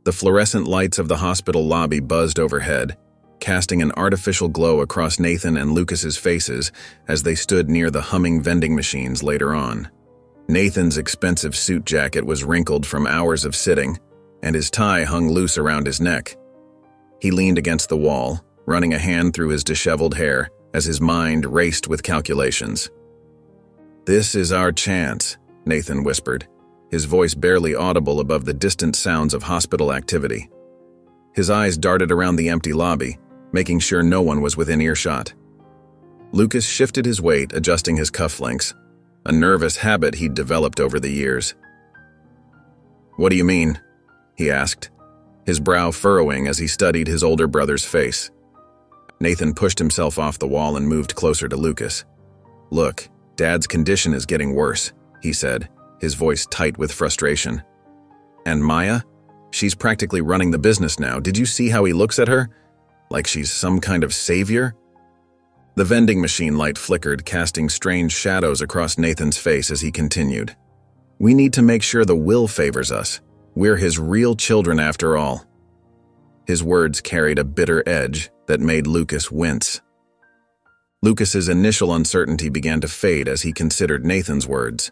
The fluorescent lights of the hospital lobby buzzed overhead, casting an artificial glow across Nathan and Lucas's faces as they stood near the humming vending machines later on. Nathan's expensive suit jacket was wrinkled from hours of sitting, and his tie hung loose around his neck. He leaned against the wall, running a hand through his disheveled hair as his mind raced with calculations. "This is our chance," Nathan whispered, his voice barely audible above the distant sounds of hospital activity. His eyes darted around the empty lobby, making sure no one was within earshot. Lucas shifted his weight, adjusting his cufflinks, a nervous habit he'd developed over the years. "What do you mean?" he asked, his brow furrowing as he studied his older brother's face. Nathan pushed himself off the wall and moved closer to Lucas. "Look, Dad's condition is getting worse," he said, his voice tight with frustration. "And Maya? She's practically running the business now. Did you see how he looks at her? Like she's some kind of savior?" The vending machine light flickered, casting strange shadows across Nathan's face as he continued. "We need to make sure the will favors us. We're his real children after all." His words carried a bitter edge that made Lucas wince. Lucas's initial uncertainty began to fade as he considered Nathan's words.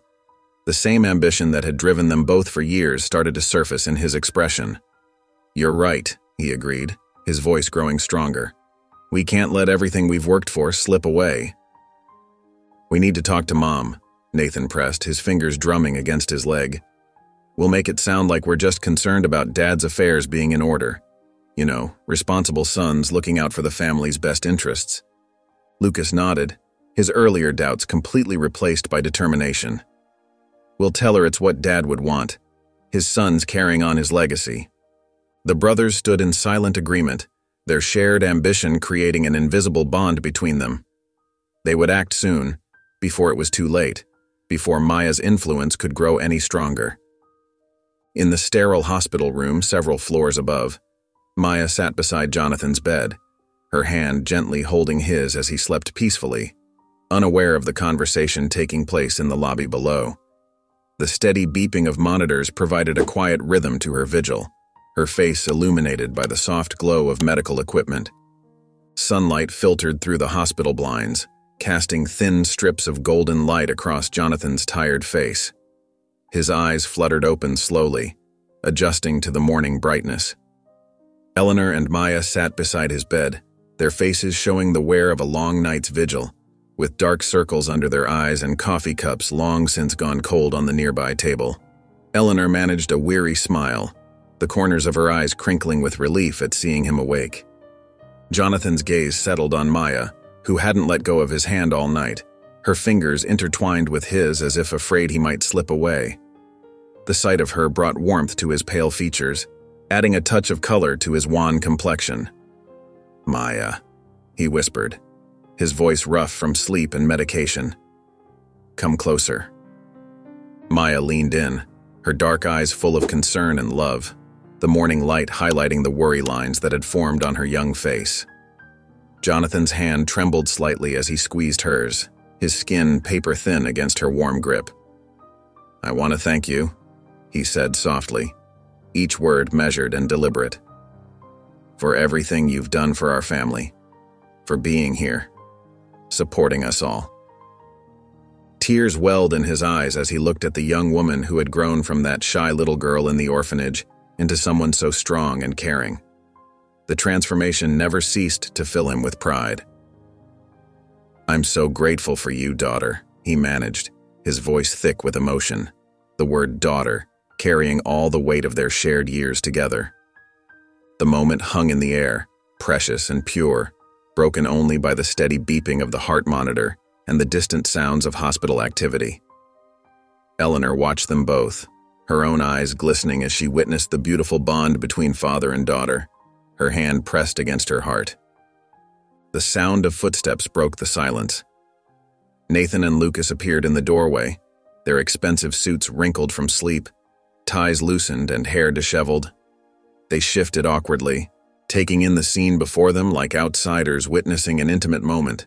The same ambition that had driven them both for years started to surface in his expression. "You're right," he agreed, his voice growing stronger. "We can't let everything we've worked for slip away." "We need to talk to Mom," Nathan pressed, his fingers drumming against his leg. "We'll make it sound like we're just concerned about Dad's affairs being in order. You know, responsible sons looking out for the family's best interests." Lucas nodded, his earlier doubts completely replaced by determination. "We'll tell her it's what Dad would want, his sons carrying on his legacy." The brothers stood in silent agreement, their shared ambition creating an invisible bond between them. They would act soon, before it was too late, before Maya's influence could grow any stronger. In the sterile hospital room several floors above, Maya sat beside Jonathan's bed, her hand gently holding his as he slept peacefully, unaware of the conversation taking place in the lobby below. The steady beeping of monitors provided a quiet rhythm to her vigil, her face illuminated by the soft glow of medical equipment. Sunlight filtered through the hospital blinds, casting thin strips of golden light across Jonathan's tired face. His eyes fluttered open slowly, adjusting to the morning brightness. Eleanor and Maya sat beside his bed, their faces showing the wear of a long night's vigil, with dark circles under their eyes and coffee cups long since gone cold on the nearby table. Eleanor managed a weary smile, the corners of her eyes crinkling with relief at seeing him awake. Jonathan's gaze settled on Maya, who hadn't let go of his hand all night, her fingers intertwined with his as if afraid he might slip away. The sight of her brought warmth to his pale features, adding a touch of color to his wan complexion. "Maya," he whispered, his voice rough from sleep and medication. "Come closer." Maya leaned in, her dark eyes full of concern and love, the morning light highlighting the worry lines that had formed on her young face. Jonathan's hand trembled slightly as he squeezed hers, his skin paper-thin against her warm grip. "I want to thank you," he said softly, each word measured and deliberate. "For everything you've done for our family, for being here, supporting us all." Tears welled in his eyes as he looked at the young woman who had grown from that shy little girl in the orphanage into someone so strong and caring. The transformation never ceased to fill him with pride. "I'm so grateful for you, daughter," he managed, his voice thick with emotion, the word "daughter" carrying all the weight of their shared years together. The moment hung in the air, precious and pure, broken only by the steady beeping of the heart monitor and the distant sounds of hospital activity. Eleanor watched them both, her own eyes glistening as she witnessed the beautiful bond between father and daughter, her hand pressed against her heart. The sound of footsteps broke the silence. Nathan and Lucas appeared in the doorway, their expensive suits wrinkled from sleep, ties loosened and hair disheveled. They shifted awkwardly, taking in the scene before them like outsiders witnessing an intimate moment.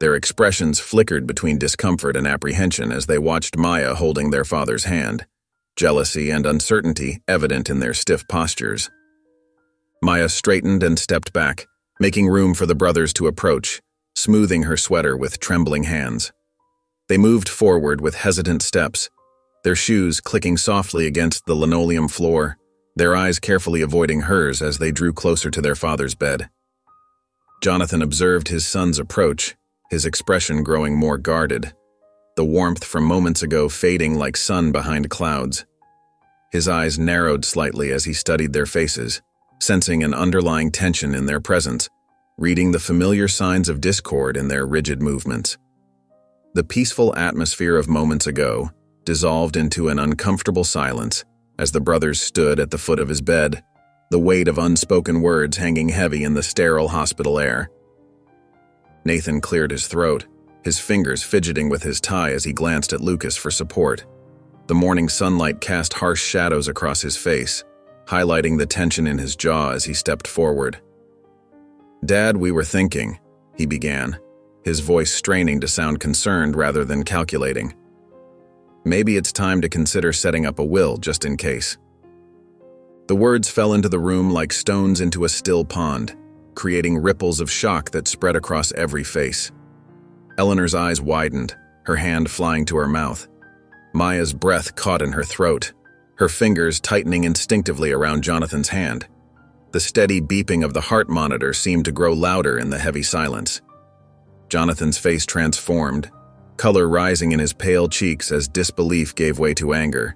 Their expressions flickered between discomfort and apprehension as they watched Maya holding their father's hand, jealousy and uncertainty evident in their stiff postures. Maya straightened and stepped back, making room for the brothers to approach, smoothing her sweater with trembling hands. They moved forward with hesitant steps, their shoes clicking softly against the linoleum floor, their eyes carefully avoiding hers as they drew closer to their father's bed. Jonathan observed his son's approach, his expression growing more guarded, the warmth from moments ago fading like sun behind clouds. His eyes narrowed slightly as he studied their faces, sensing an underlying tension in their presence, reading the familiar signs of discord in their rigid movements. The peaceful atmosphere of moments ago dissolved into an uncomfortable silence as the brothers stood at the foot of his bed, the weight of unspoken words hanging heavy in the sterile hospital air. Nathan cleared his throat, his fingers fidgeting with his tie as he glanced at Lucas for support. The morning sunlight cast harsh shadows across his face, highlighting the tension in his jaw as he stepped forward. "Dad, we were thinking," he began, his voice straining to sound concerned rather than calculating. "Maybe it's time to consider setting up a will just in case." The words fell into the room like stones into a still pond, creating ripples of shock that spread across every face. Eleanor's eyes widened, her hand flying to her mouth. Maya's breath caught in her throat, her fingers tightening instinctively around Jonathan's hand. The steady beeping of the heart monitor seemed to grow louder in the heavy silence. Jonathan's face transformed, color rising in his pale cheeks as disbelief gave way to anger.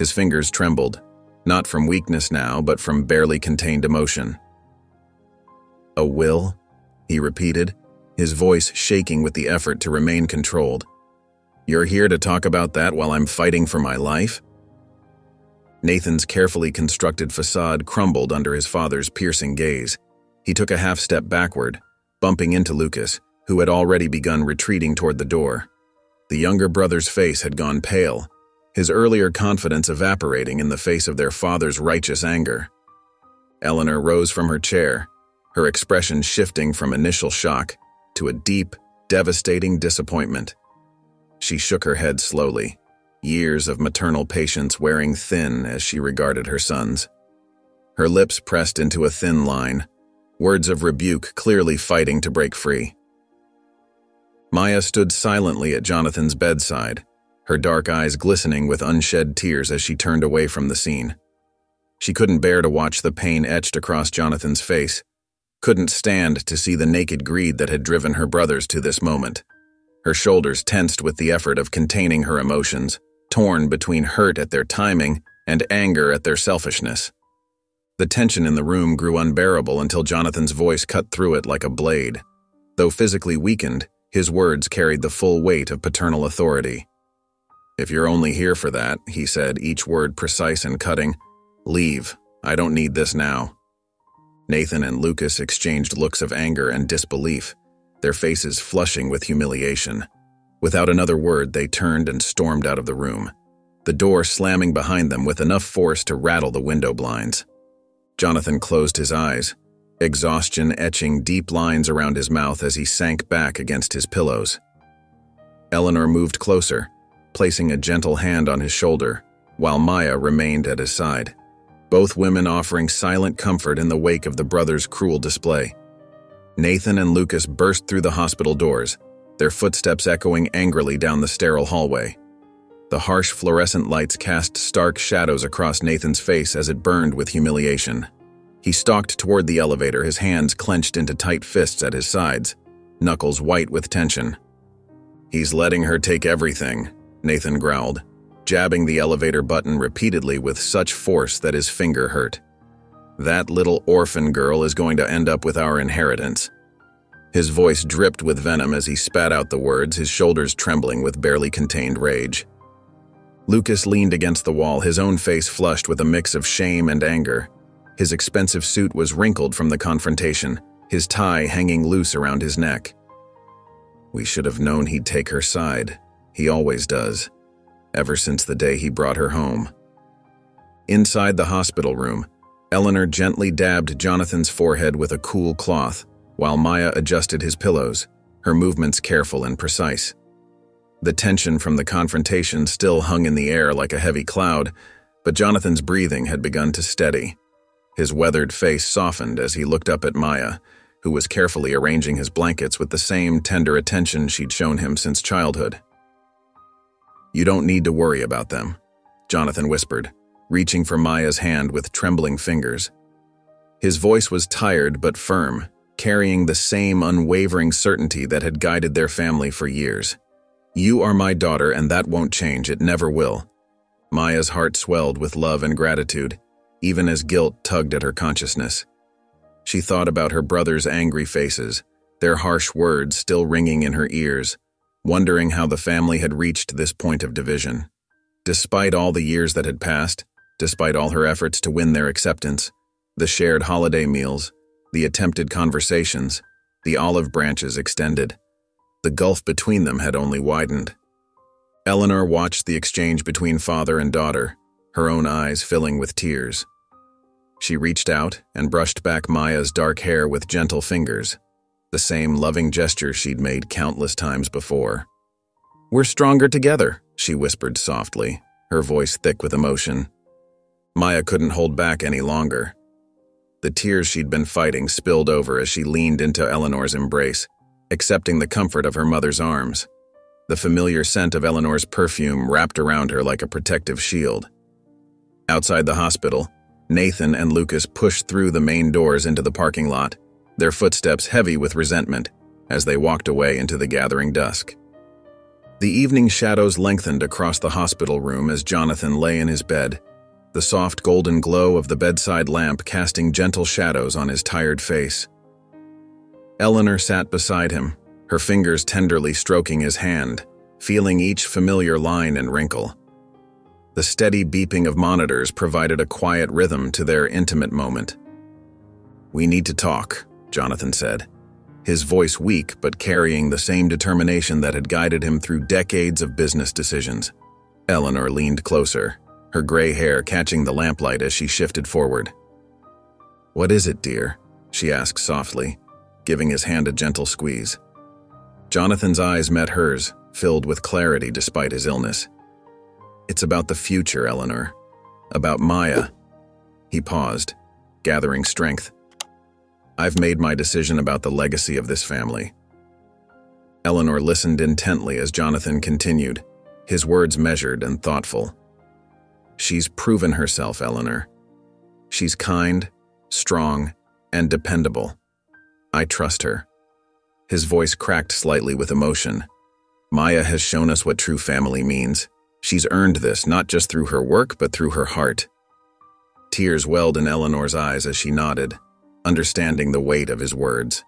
His fingers trembled, not from weakness now, but from barely contained emotion. "A will?" he repeated, his voice shaking with the effort to remain controlled. "You're here to talk about that while I'm fighting for my life?" Nathan's carefully constructed facade crumbled under his father's piercing gaze. He took a half step backward, bumping into Lucas, who had already begun retreating toward the door. The younger brother's face had gone pale, his earlier confidence evaporating in the face of their father's righteous anger. Eleanor rose from her chair, her expression shifting from initial shock to a deep, devastating disappointment. She shook her head slowly, years of maternal patience wearing thin as she regarded her sons. Her lips pressed into a thin line, words of rebuke clearly fighting to break free. Maya stood silently at Jonathan's bedside, her dark eyes glistening with unshed tears as she turned away from the scene. She couldn't bear to watch the pain etched across Jonathan's face, couldn't stand to see the naked greed that had driven her brothers to this moment. Her shoulders tensed with the effort of containing her emotions, torn between hurt at their timing and anger at their selfishness. The tension in the room grew unbearable until Jonathan's voice cut through it like a blade. Though physically weakened, his words carried the full weight of paternal authority. "If you're only here for that," he said, each word precise and cutting, "leave. I don't need this now." Nathan and Lucas exchanged looks of anger and disbelief, their faces flushing with humiliation. Without another word, they turned and stormed out of the room, the door slamming behind them with enough force to rattle the window blinds. Jonathan closed his eyes, exhaustion etching deep lines around his mouth as he sank back against his pillows. Eleanor moved closer, placing a gentle hand on his shoulder, while Maya remained at his side, both women offering silent comfort in the wake of the brothers' cruel display. Nathan and Lucas burst through the hospital doors, their footsteps echoing angrily down the sterile hallway. The harsh fluorescent lights cast stark shadows across Nathan's face as it burned with humiliation. He stalked toward the elevator, his hands clenched into tight fists at his sides, knuckles white with tension. "He's letting her take everything," Nathan growled, jabbing the elevator button repeatedly with such force that his finger hurt. "That little orphan girl is going to end up with our inheritance." His voice dripped with venom as he spat out the words, his shoulders trembling with barely contained rage. Lucas leaned against the wall, his own face flushed with a mix of shame and anger. His expensive suit was wrinkled from the confrontation, his tie hanging loose around his neck. "We should have known he'd take her side. He always does, ever since the day he brought her home." Inside the hospital room, Eleanor gently dabbed Jonathan's forehead with a cool cloth, while Maya adjusted his pillows, her movements careful and precise. The tension from the confrontation still hung in the air like a heavy cloud, but Jonathan's breathing had begun to steady. His weathered face softened as he looked up at Maya, who was carefully arranging his blankets with the same tender attention she'd shown him since childhood. "You don't need to worry about them," Jonathan whispered, reaching for Maya's hand with trembling fingers. His voice was tired but firm, carrying the same unwavering certainty that had guided their family for years. "You are my daughter, and that won't change, it never will." Maya's heart swelled with love and gratitude, even as guilt tugged at her consciousness. She thought about her brother's angry faces, their harsh words still ringing in her ears, wondering how the family had reached this point of division. Despite all the years that had passed, despite all her efforts to win their acceptance, the shared holiday meals, the attempted conversations, the olive branches extended, the gulf between them had only widened. Eleanor watched the exchange between father and daughter, her own eyes filling with tears. She reached out and brushed back Maya's dark hair with gentle fingers, the same loving gesture she'd made countless times before. "We're stronger together," she whispered softly, her voice thick with emotion. Maya couldn't hold back any longer. The tears she'd been fighting spilled over as she leaned into Eleanor's embrace, accepting the comfort of her mother's arms. The familiar scent of Eleanor's perfume wrapped around her like a protective shield. Outside the hospital, Nathan and Lucas pushed through the main doors into the parking lot, their footsteps heavy with resentment as they walked away into the gathering dusk. The evening shadows lengthened across the hospital room as Jonathan lay in his bed, the soft golden glow of the bedside lamp casting gentle shadows on his tired face. Eleanor sat beside him, her fingers tenderly stroking his hand, feeling each familiar line and wrinkle. The steady beeping of monitors provided a quiet rhythm to their intimate moment. "We need to talk," Jonathan said, his voice weak but carrying the same determination that had guided him through decades of business decisions. Eleanor leaned closer, her gray hair catching the lamplight as she shifted forward. "What is it, dear?" she asked softly, giving his hand a gentle squeeze. Jonathan's eyes met hers, filled with clarity despite his illness. "It's about the future, Eleanor. About Maya." He paused, gathering strength. "I've made my decision about the legacy of this family." Eleanor listened intently as Jonathan continued, his words measured and thoughtful. "She's proven herself, Eleanor. She's kind, strong, and dependable. I trust her." His voice cracked slightly with emotion. "Maya has shown us what true family means. She's earned this, not just through her work, but through her heart." Tears welled in Eleanor's eyes as she nodded, understanding the weight of his words.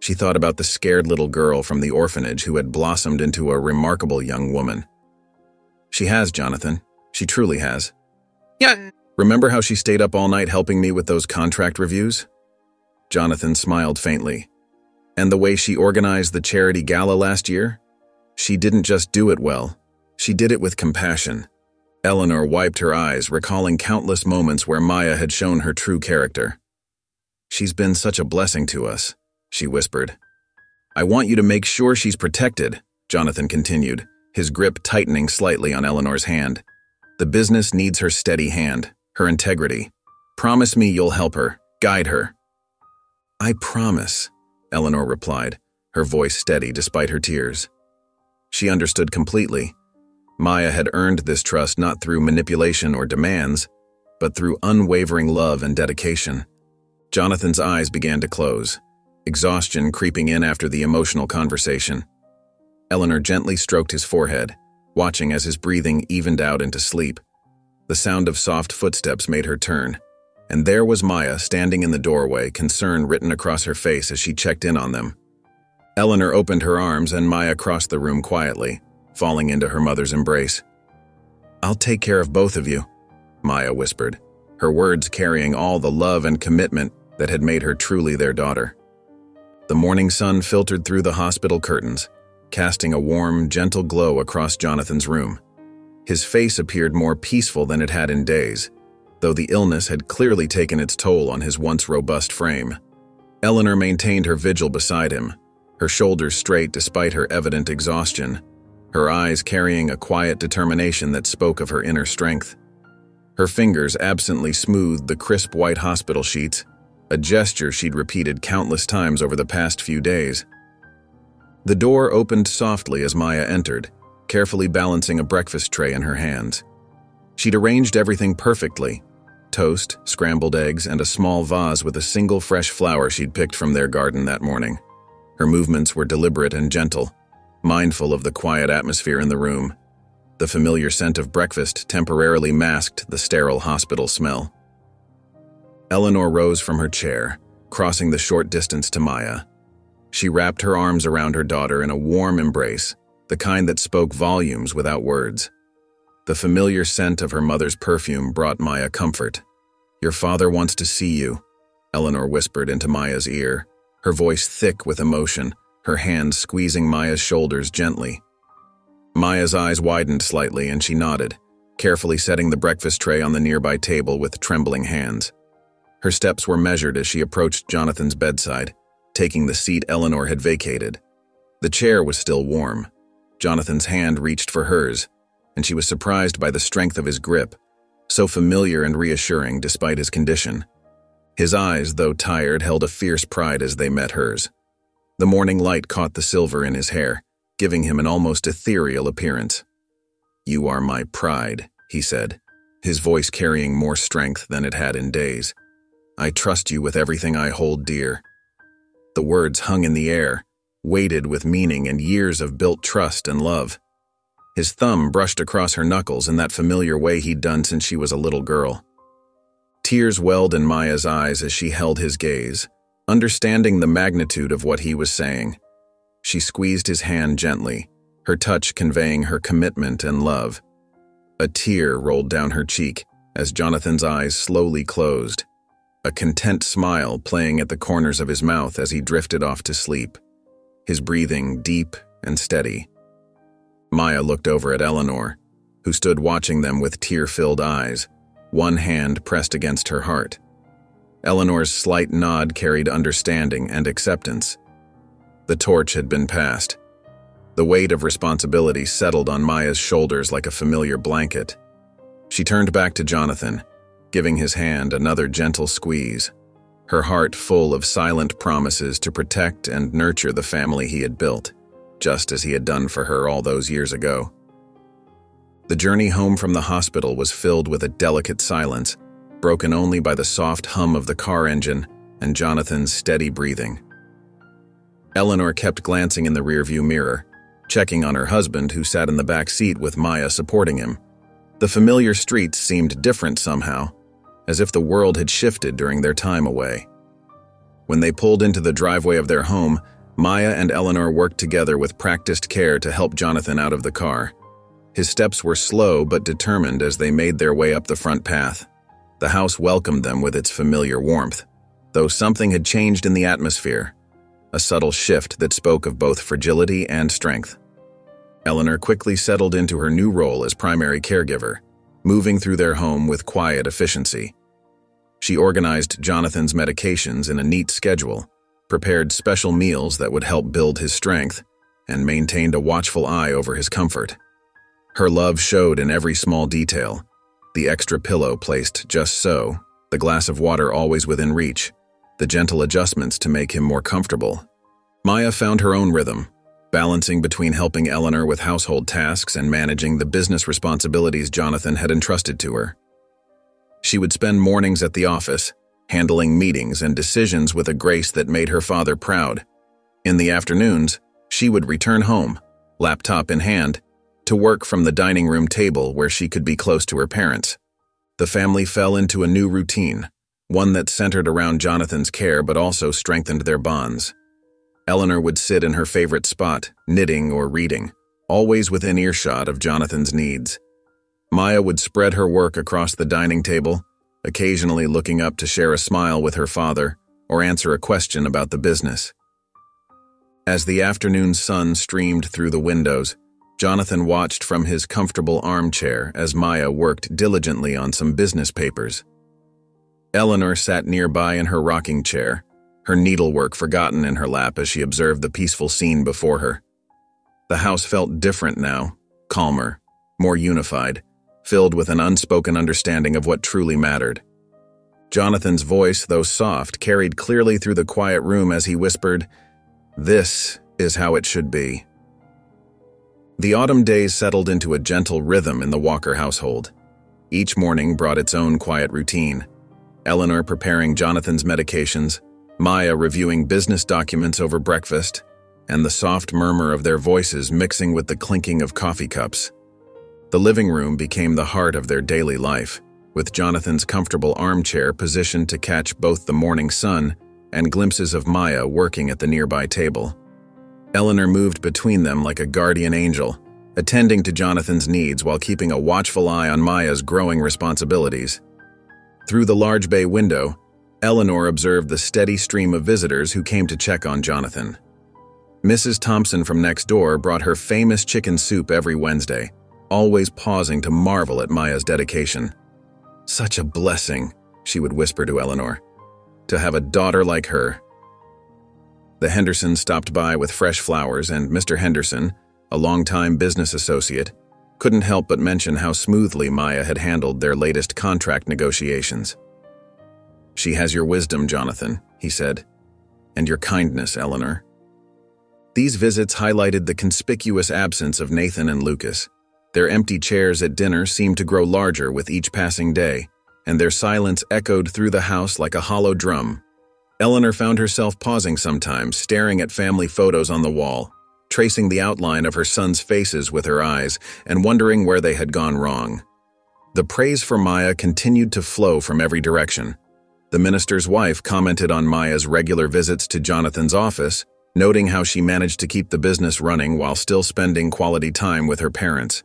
She thought about the scared little girl from the orphanage who had blossomed into a remarkable young woman. "She has, Jonathan. She truly has." "Yeah," Remember how she stayed up all night helping me with those contract reviews? Jonathan smiled faintly. And the way she organized the charity gala last year? She didn't just do it well. She did it with compassion. Eleanor wiped her eyes, recalling countless moments where Maya had shown her true character. "She's been such a blessing to us," she whispered. "I want you to make sure she's protected," Jonathan continued, his grip tightening slightly on Eleanor's hand. "The business needs her steady hand, her integrity. Promise me you'll help her, guide her." "I promise," Eleanor replied, her voice steady despite her tears. She understood completely. Maya had earned this trust not through manipulation or demands, but through unwavering love and dedication. Jonathan's eyes began to close, exhaustion creeping in after the emotional conversation. Eleanor gently stroked his forehead, watching as his breathing evened out into sleep. The sound of soft footsteps made her turn, and there was Maya standing in the doorway, concern written across her face as she checked in on them. Eleanor opened her arms and Maya crossed the room quietly, falling into her mother's embrace. "I'll take care of both of you," Maya whispered, her words carrying all the love and commitment that had made her truly their daughter. The morning sun filtered through the hospital curtains, casting a warm, gentle glow across Jonathan's room. His face appeared more peaceful than it had in days, though the illness had clearly taken its toll on his once robust frame. Eleanor maintained her vigil beside him, her shoulders straight despite her evident exhaustion, her eyes carrying a quiet determination that spoke of her inner strength. Her fingers absently smoothed the crisp white hospital sheets, a gesture she'd repeated countless times over the past few days. The door opened softly as Maya entered, carefully balancing a breakfast tray in her hands. She'd arranged everything perfectly: toast, scrambled eggs, and a small vase with a single fresh flower she'd picked from their garden that morning. Her movements were deliberate and gentle, mindful of the quiet atmosphere in the room. The familiar scent of breakfast temporarily masked the sterile hospital smell. Eleanor rose from her chair, crossing the short distance to Maya. She wrapped her arms around her daughter in a warm embrace, the kind that spoke volumes without words. The familiar scent of her mother's perfume brought Maya comfort. "Your father wants to see you," Eleanor whispered into Maya's ear, her voice thick with emotion, her hands squeezing Maya's shoulders gently. Maya's eyes widened slightly and she nodded, carefully setting the breakfast tray on the nearby table with trembling hands. Her steps were measured as she approached Jonathan's bedside, taking the seat Eleanor had vacated. The chair was still warm. Jonathan's hand reached for hers, and she was surprised by the strength of his grip, so familiar and reassuring despite his condition. His eyes, though tired, held a fierce pride as they met hers. The morning light caught the silver in his hair, giving him an almost ethereal appearance. "You are my pride," he said, his voice carrying more strength than it had in days. "I trust you with everything I hold dear." The words hung in the air, weighted with meaning and years of built trust and love. His thumb brushed across her knuckles in that familiar way he'd done since she was a little girl. Tears welled in Maya's eyes as she held his gaze, understanding the magnitude of what he was saying. She squeezed his hand gently, her touch conveying her commitment and love. A tear rolled down her cheek as Jonathan's eyes slowly closed, a content smile playing at the corners of his mouth as he drifted off to sleep, his breathing deep and steady. Maya looked over at Eleanor, who stood watching them with tear-filled eyes, one hand pressed against her heart. Eleanor's slight nod carried understanding and acceptance. The torch had been passed. The weight of responsibility settled on Maya's shoulders like a familiar blanket. She turned back to Jonathan, giving his hand another gentle squeeze, her heart full of silent promises to protect and nurture the family he had built, just as he had done for her all those years ago. The journey home from the hospital was filled with a delicate silence, broken only by the soft hum of the car engine and Jonathan's steady breathing. Eleanor kept glancing in the rearview mirror, checking on her husband who sat in the back seat with Maya supporting him. The familiar streets seemed different somehow, as if the world had shifted during their time away. When they pulled into the driveway of their home, Maya and Eleanor worked together with practiced care to help Jonathan out of the car. His steps were slow but determined as they made their way up the front path. The house welcomed them with its familiar warmth, though something had changed in the atmosphere, a subtle shift that spoke of both fragility and strength. Eleanor quickly settled into her new role as primary caregiver, moving through their home with quiet efficiency. She organized Jonathan's medications in a neat schedule, prepared special meals that would help build his strength, and maintained a watchful eye over his comfort. Her love showed in every small detail, the extra pillow placed just so, the glass of water always within reach, the gentle adjustments to make him more comfortable. Maya found her own rhythm, balancing between helping Eleanor with household tasks and managing the business responsibilities Jonathan had entrusted to her. She would spend mornings at the office, handling meetings and decisions with a grace that made her father proud. In the afternoons, she would return home, laptop in hand, to work from the dining room table where she could be close to her parents. The family fell into a new routine, one that centered around Jonathan's care but also strengthened their bonds. Eleanor would sit in her favorite spot, knitting or reading, always within earshot of Jonathan's needs. Maya would spread her work across the dining table, occasionally looking up to share a smile with her father or answer a question about the business. As the afternoon sun streamed through the windows, Jonathan watched from his comfortable armchair as Maya worked diligently on some business papers. Eleanor sat nearby in her rocking chair, her needlework forgotten in her lap as she observed the peaceful scene before her. The house felt different now, calmer, more unified, filled with an unspoken understanding of what truly mattered. Jonathan's voice, though soft, carried clearly through the quiet room as he whispered, "This is how it should be." The autumn days settled into a gentle rhythm in the Walker household. Each morning brought its own quiet routine, Eleanor preparing Jonathan's medications, Maya reviewing business documents over breakfast, and the soft murmur of their voices mixing with the clinking of coffee cups. The living room became the heart of their daily life, with Jonathan's comfortable armchair positioned to catch both the morning sun and glimpses of Maya working at the nearby table. Eleanor moved between them like a guardian angel, attending to Jonathan's needs while keeping a watchful eye on Maya's growing responsibilities. Through the large bay window, Eleanor observed the steady stream of visitors who came to check on Jonathan. Missus Thompson from next door brought her famous chicken soup every Wednesday, always pausing to marvel at Maya's dedication. "Such a blessing," she would whisper to Eleanor, "to have a daughter like her." The Hendersons stopped by with fresh flowers, and Mister Henderson, a longtime business associate, couldn't help but mention how smoothly Maya had handled their latest contract negotiations. "She has your wisdom, Jonathan," he said, "and your kindness, Eleanor." These visits highlighted the conspicuous absence of Nathan and Lucas. Their empty chairs at dinner seemed to grow larger with each passing day, and their silence echoed through the house like a hollow drum. Eleanor found herself pausing sometimes, staring at family photos on the wall, tracing the outline of her son's faces with her eyes, and wondering where they had gone wrong. The praise for Maya continued to flow from every direction. The minister's wife commented on Maya's regular visits to Jonathan's office, noting how she managed to keep the business running while still spending quality time with her parents.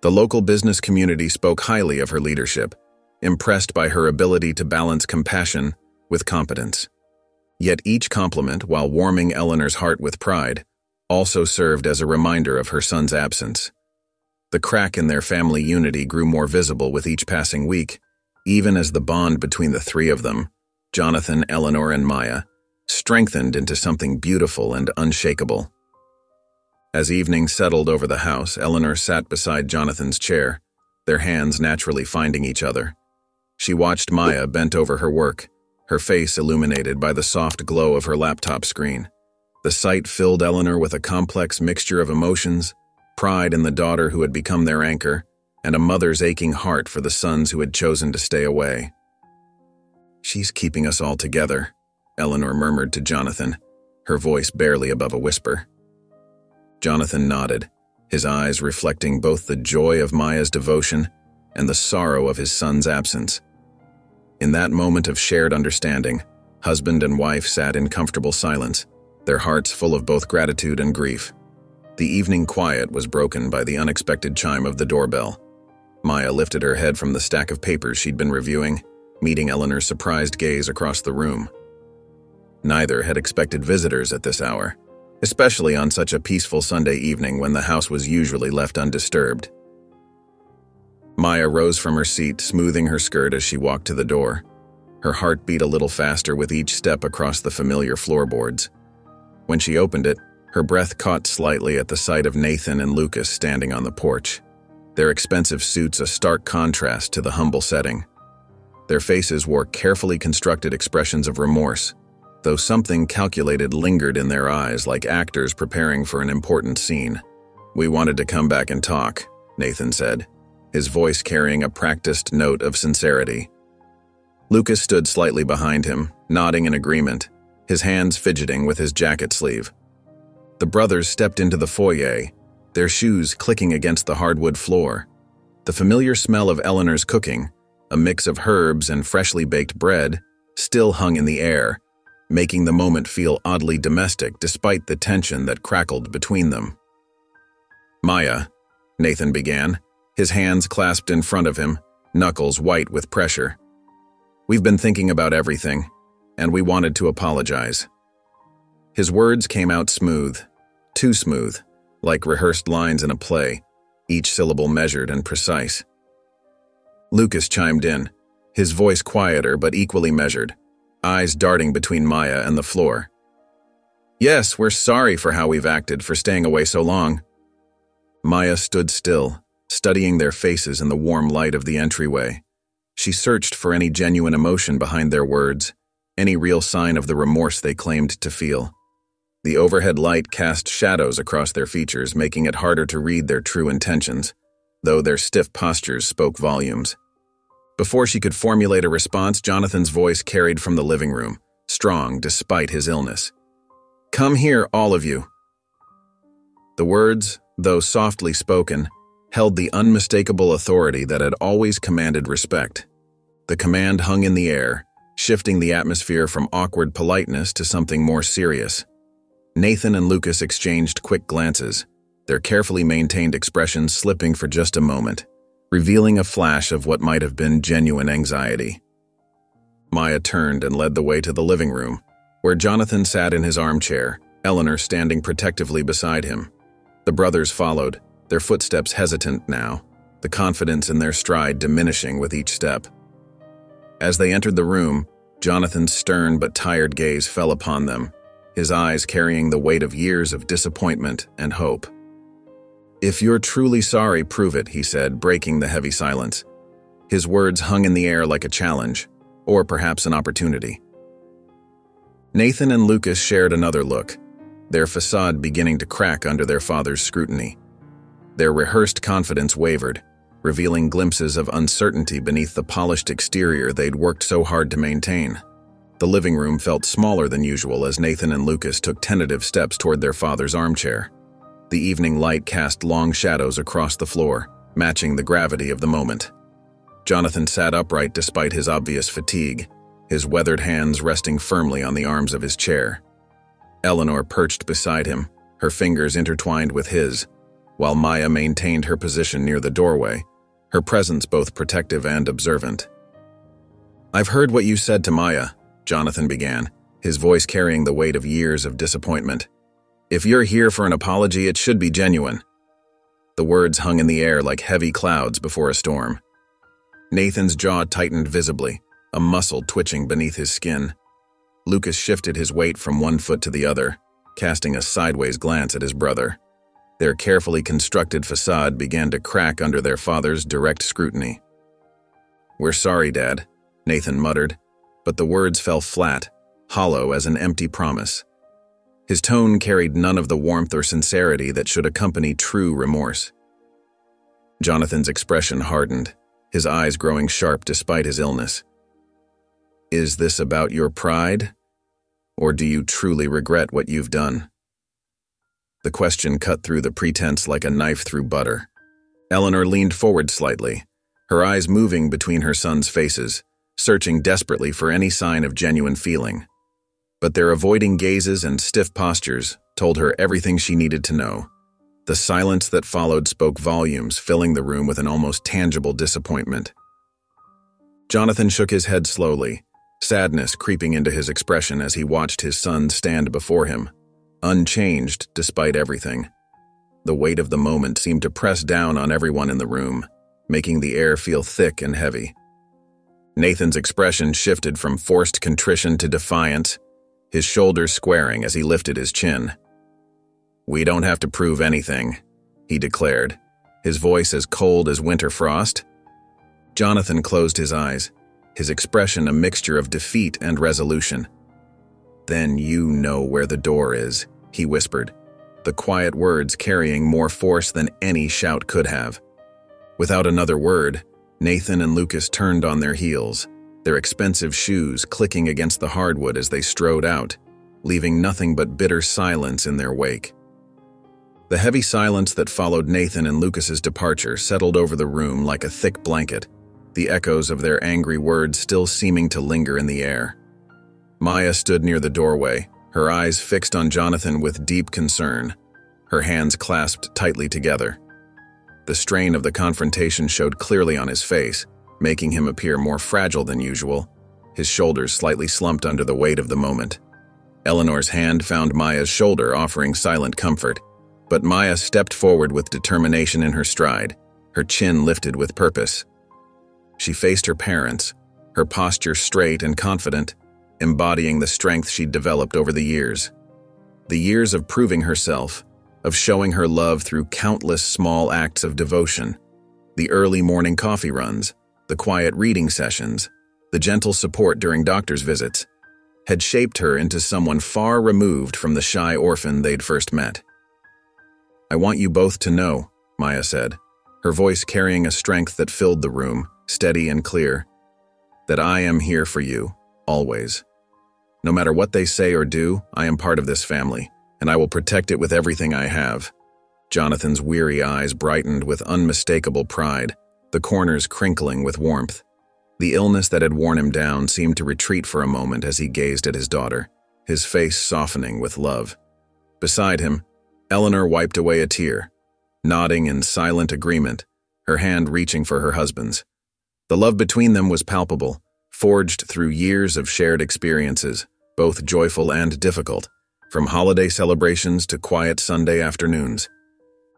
The local business community spoke highly of her leadership, impressed by her ability to balance compassion with competence. Yet each compliment, while warming Eleanor's heart with pride, also served as a reminder of her son's absence. The crack in their family unity grew more visible with each passing week, even as the bond between the three of them, Jonathan, Eleanor, and Maya, strengthened into something beautiful and unshakable. As evening settled over the house, Eleanor sat beside Jonathan's chair, their hands naturally finding each other. She watched Maya bent over her work, her face illuminated by the soft glow of her laptop screen. The sight filled Eleanor with a complex mixture of emotions, pride in the daughter who had become their anchor, and a mother's aching heart for the sons who had chosen to stay away. "She's keeping us all together," Eleanor murmured to Jonathan, her voice barely above a whisper. Jonathan nodded, his eyes reflecting both the joy of Maya's devotion and the sorrow of his son's absence. In that moment of shared understanding, husband and wife sat in comfortable silence, their hearts full of both gratitude and grief. The evening quiet was broken by the unexpected chime of the doorbell. Maya lifted her head from the stack of papers she'd been reviewing, meeting Eleanor's surprised gaze across the room. Neither had expected visitors at this hour, especially on such a peaceful Sunday evening when the house was usually left undisturbed. Maya rose from her seat, smoothing her skirt as she walked to the door. Her heart beat a little faster with each step across the familiar floorboards. When she opened it, her breath caught slightly at the sight of Nathan and Lucas standing on the porch, their expensive suits a stark contrast to the humble setting. Their faces wore carefully constructed expressions of remorse, though something calculated lingered in their eyes like actors preparing for an important scene. "We wanted to come back and talk," Nathan said, his voice carrying a practiced note of sincerity. Lucas stood slightly behind him, nodding in agreement, his hands fidgeting with his jacket sleeve. The brothers stepped into the foyer, their shoes clicking against the hardwood floor. The familiar smell of Eleanor's cooking, a mix of herbs and freshly baked bread, still hung in the air, making the moment feel oddly domestic despite the tension that crackled between them. "Maya," Nathan began, his hands clasped in front of him, knuckles white with pressure. "We've been thinking about everything, and we wanted to apologize." His words came out smooth, too smooth, like rehearsed lines in a play, each syllable measured and precise. Lucas chimed in, his voice quieter but equally measured, eyes darting between Maya and the floor. "Yes, we're sorry for how we've acted, for staying away so long." Maya stood still, studying their faces in the warm light of the entryway. She searched for any genuine emotion behind their words, any real sign of the remorse they claimed to feel. The overhead light cast shadows across their features, making it harder to read their true intentions, though their stiff postures spoke volumes. Before she could formulate a response, Jonathan's voice carried from the living room, strong despite his illness. "Come here, all of you." The words, though softly spoken, held the unmistakable authority that had always commanded respect. The command hung in the air, shifting the atmosphere from awkward politeness to something more serious. Nathan and Lucas exchanged quick glances, their carefully maintained expressions slipping for just a moment, revealing a flash of what might have been genuine anxiety. Maya turned and led the way to the living room, where Jonathan sat in his armchair, Eleanor standing protectively beside him. The brothers followed, their footsteps hesitant now, the confidence in their stride diminishing with each step. As they entered the room, Jonathan's stern but tired gaze fell upon them, his eyes carrying the weight of years of disappointment and hope. "If you're truly sorry, prove it," he said, breaking the heavy silence. His words hung in the air like a challenge, or perhaps an opportunity. Nathan and Lucas shared another look, their facade beginning to crack under their father's scrutiny. Their rehearsed confidence wavered, revealing glimpses of uncertainty beneath the polished exterior they'd worked so hard to maintain. The living room felt smaller than usual as Nathan and Lucas took tentative steps toward their father's armchair. The evening light cast long shadows across the floor, matching the gravity of the moment. Jonathan sat upright despite his obvious fatigue, his weathered hands resting firmly on the arms of his chair. Eleanor perched beside him, her fingers intertwined with his, while Maya maintained her position near the doorway, her presence both protective and observant. "I've heard what you said to Maya," Jonathan began, his voice carrying the weight of years of disappointment. "If you're here for an apology, it should be genuine." The words hung in the air like heavy clouds before a storm. Nathan's jaw tightened visibly, a muscle twitching beneath his skin. Lucas shifted his weight from one foot to the other, casting a sideways glance at his brother. Their carefully constructed facade began to crack under their father's direct scrutiny. "We're sorry, Dad," Nathan muttered, but the words fell flat, hollow as an empty promise. His tone carried none of the warmth or sincerity that should accompany true remorse. Jonathan's expression hardened, his eyes growing sharp despite his illness. "Is this about your pride? Or do you truly regret what you've done?" The question cut through the pretense like a knife through butter. Eleanor leaned forward slightly, her eyes moving between her son's faces, searching desperately for any sign of genuine feeling. But their avoiding gazes and stiff postures told her everything she needed to know. The silence that followed spoke volumes, filling the room with an almost tangible disappointment. Jonathan shook his head slowly, sadness creeping into his expression as he watched his son stand before him, unchanged despite everything. The weight of the moment seemed to press down on everyone in the room, making the air feel thick and heavy. Nathan's expression shifted from forced contrition to defiance, his shoulders squaring as he lifted his chin. "We don't have to prove anything," he declared, his voice as cold as winter frost. Jonathan closed his eyes, his expression a mixture of defeat and resolution. "Then you know where the door is," he whispered, the quiet words carrying more force than any shout could have. Without another word, Nathan and Lucas turned on their heels, their expensive shoes clicking against the hardwood as they strode out, leaving nothing but bitter silence in their wake. The heavy silence that followed Nathan and Lucas's departure settled over the room like a thick blanket, the echoes of their angry words still seeming to linger in the air. Maya stood near the doorway, her eyes fixed on Jonathan with deep concern, her hands clasped tightly together. The strain of the confrontation showed clearly on his face, making him appear more fragile than usual, his shoulders slightly slumped under the weight of the moment. Eleanor's hand found Maya's shoulder, offering silent comfort, but Maya stepped forward with determination in her stride, her chin lifted with purpose. She faced her parents, her posture straight and confident, embodying the strength she'd developed over the years. The years of proving herself, of showing her love through countless small acts of devotion, the early morning coffee runs, the quiet reading sessions, the gentle support during doctor's visits, had shaped her into someone far removed from the shy orphan they'd first met. "I want you both to know," Maya said, her voice carrying a strength that filled the room, steady and clear, "that I am here for you, always. No matter what they say or do, I am part of this family, and I will protect it with everything I have." Jonathan's weary eyes brightened with unmistakable pride, the corners crinkling with warmth. The illness that had worn him down seemed to retreat for a moment as he gazed at his daughter, his face softening with love. Beside him, Eleanor wiped away a tear, nodding in silent agreement, her hand reaching for her husband's. The love between them was palpable, forged through years of shared experiences, both joyful and difficult, from holiday celebrations to quiet Sunday afternoons.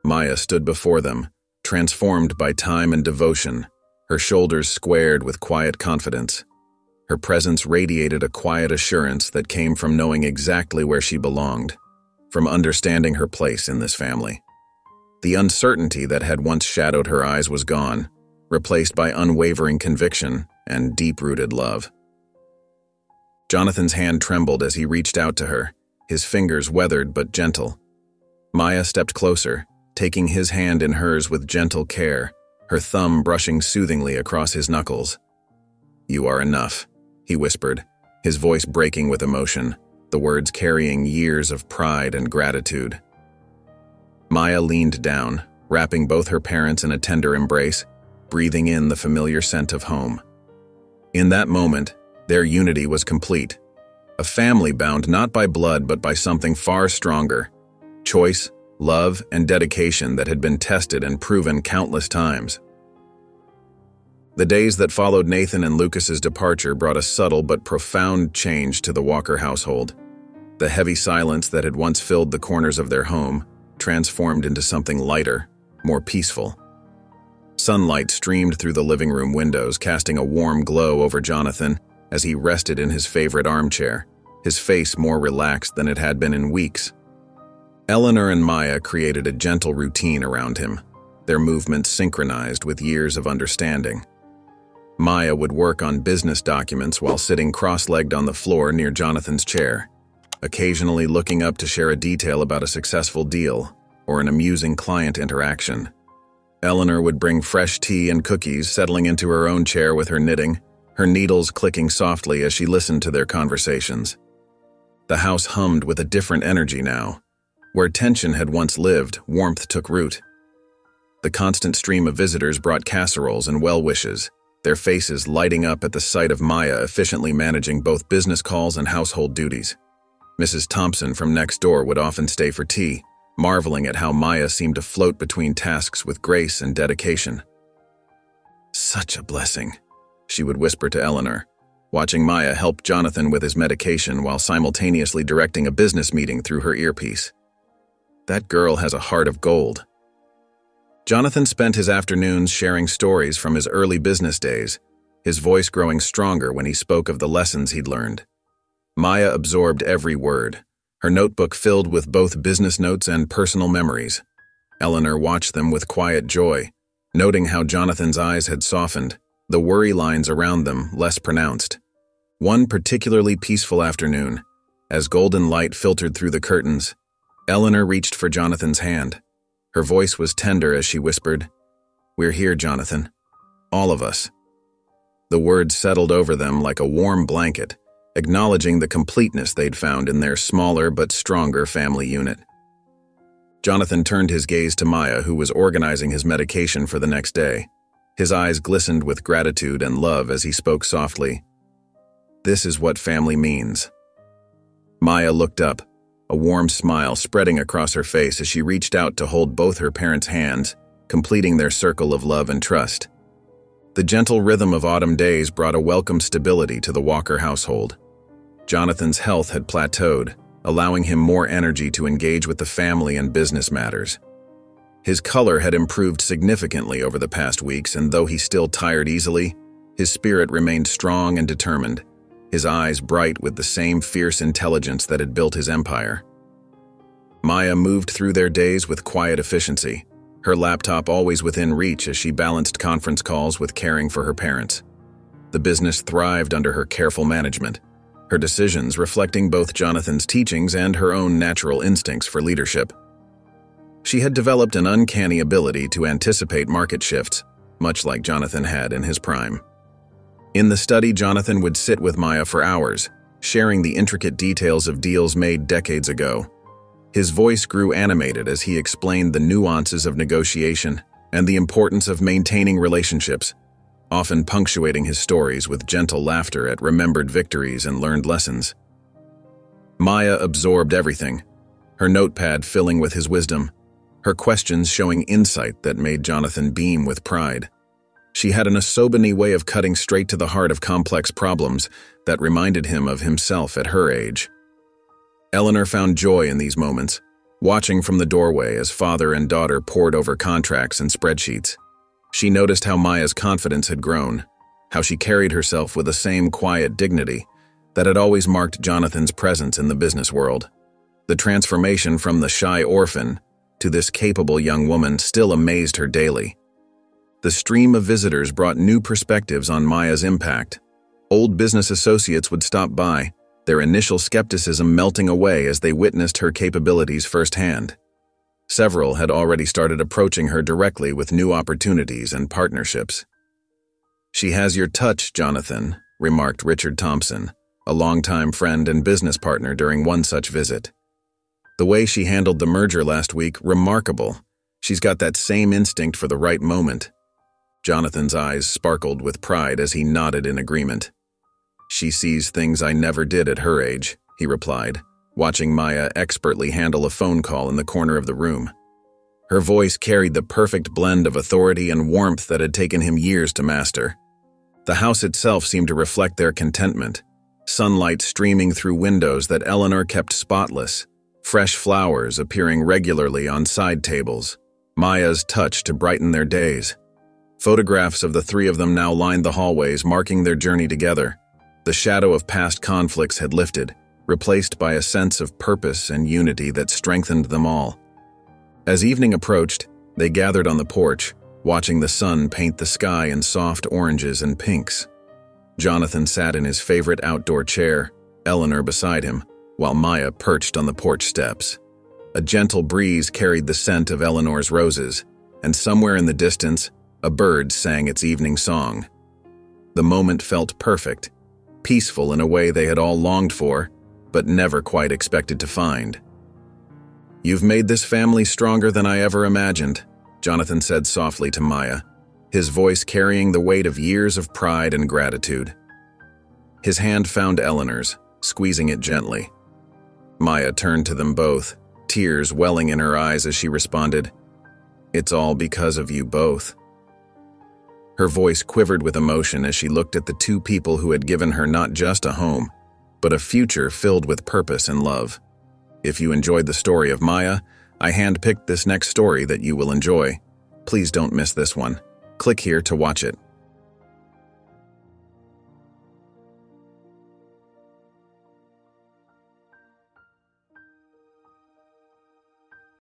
Maya stood before them, transformed by time and devotion, her shoulders squared with quiet confidence. Her presence radiated a quiet assurance that came from knowing exactly where she belonged, from understanding her place in this family. The uncertainty that had once shadowed her eyes was gone, replaced by unwavering conviction and deep-rooted love. Jonathan's hand trembled as he reached out to her, his fingers weathered but gentle. Maya stepped closer, taking his hand in hers with gentle care, her thumb brushing soothingly across his knuckles. "You are enough," he whispered, his voice breaking with emotion, the words carrying years of pride and gratitude. Maya leaned down, wrapping both her parents in a tender embrace, breathing in the familiar scent of home. In that moment, their unity was complete, a family bound not by blood but by something far stronger, choice, love, and dedication that had been tested and proven countless times. The days that followed Nathan and Lucas's departure brought a subtle but profound change to the Walker household. The heavy silence that had once filled the corners of their home transformed into something lighter, more peaceful. Sunlight streamed through the living room windows, casting a warm glow over Jonathan as he rested in his favorite armchair, his face more relaxed than it had been in weeks. Eleanor and Maya created a gentle routine around him, their movements synchronized with years of understanding. Maya would work on business documents while sitting cross-legged on the floor near Jonathan's chair, occasionally looking up to share a detail about a successful deal or an amusing client interaction. Eleanor would bring fresh tea and cookies, settling into her own chair with her knitting, her needles clicking softly as she listened to their conversations. The house hummed with a different energy now. Where tension had once lived, warmth took root. The constant stream of visitors brought casseroles and well wishes, their faces lighting up at the sight of Maya efficiently managing both business calls and household duties. Missus Thompson from next door would often stay for tea, marveling at how Maya seemed to float between tasks with grace and dedication. "Such a blessing," she would whisper to Eleanor, watching Maya help Jonathan with his medication while simultaneously directing a business meeting through her earpiece. That girl has a heart of gold. Jonathan spent his afternoons sharing stories from his early business days, his voice growing stronger when he spoke of the lessons he'd learned. Maya absorbed every word, her notebook filled with both business notes and personal memories. Eleanor watched them with quiet joy, noting how Jonathan's eyes had softened, the worry lines around them less pronounced. One particularly peaceful afternoon, as golden light filtered through the curtains, Eleanor reached for Jonathan's hand. Her voice was tender as she whispered, "We're here, Jonathan. All of us." The words settled over them like a warm blanket, acknowledging the completeness they'd found in their smaller but stronger family unit. Jonathan turned his gaze to Maya, who was organizing his medication for the next day. His eyes glistened with gratitude and love as he spoke softly. "This is what family means." Maya looked up, a warm smile spreading across her face as she reached out to hold both her parents' hands, completing their circle of love and trust. The gentle rhythm of autumn days brought a welcome stability to the Walker household. Jonathan's health had plateaued, allowing him more energy to engage with the family and business matters. His color had improved significantly over the past weeks, and though he still tired easily, his spirit remained strong and determined, his eyes bright with the same fierce intelligence that had built his empire. Maya moved through their days with quiet efficiency, her laptop always within reach as she balanced conference calls with caring for her parents. The business thrived under her careful management, her decisions reflecting both Jonathan's teachings and her own natural instincts for leadership. She had developed an uncanny ability to anticipate market shifts, much like Jonathan had in his prime. In the study, Jonathan would sit with Maya for hours, sharing the intricate details of deals made decades ago. His voice grew animated as he explained the nuances of negotiation and the importance of maintaining relationships, often punctuating his stories with gentle laughter at remembered victories and learned lessons. Maya absorbed everything, her notepad filling with his wisdom, her questions showing insight that made Jonathan beam with pride. She had an Asobani way of cutting straight to the heart of complex problems that reminded him of himself at her age. Eleanor found joy in these moments, watching from the doorway as father and daughter pored over contracts and spreadsheets. She noticed how Maya's confidence had grown, how she carried herself with the same quiet dignity that had always marked Jonathan's presence in the business world. The transformation from the shy orphan to this capable young woman still amazed her daily. The stream of visitors brought new perspectives on Maya's impact. Old business associates would stop by, their initial skepticism melting away as they witnessed her capabilities firsthand. Several had already started approaching her directly with new opportunities and partnerships. "She has your touch, Jonathan," remarked Richard Thompson, a longtime friend and business partner, during one such visit. "The way she handled the merger last week, remarkable. She's got that same instinct for the right moment." Jonathan's eyes sparkled with pride as he nodded in agreement. "She sees things I never did at her age," he replied, watching Maya expertly handle a phone call in the corner of the room. Her voice carried the perfect blend of authority and warmth that had taken him years to master. The house itself seemed to reflect their contentment, sunlight streaming through windows that Eleanor kept spotless, fresh flowers appearing regularly on side tables, Maya's touch to brighten their days. Photographs of the three of them now lined the hallways, marking their journey together. The shadow of past conflicts had lifted, replaced by a sense of purpose and unity that strengthened them all. As evening approached, they gathered on the porch, watching the sun paint the sky in soft oranges and pinks. Jonathan sat in his favorite outdoor chair, Eleanor beside him, while Maya perched on the porch steps. A gentle breeze carried the scent of Eleanor's roses, and somewhere in the distance, a bird sang its evening song. The moment felt perfect, peaceful in a way they had all longed for, but never quite expected to find. "You've made this family stronger than I ever imagined," Jonathan said softly to Maya, his voice carrying the weight of years of pride and gratitude. His hand found Eleanor's, squeezing it gently. Maya turned to them both, tears welling in her eyes as she responded, "It's all because of you both." Her voice quivered with emotion as she looked at the two people who had given her not just a home, but a future filled with purpose and love. If you enjoyed the story of Maya, I handpicked this next story that you will enjoy. Please don't miss this one. Click here to watch it.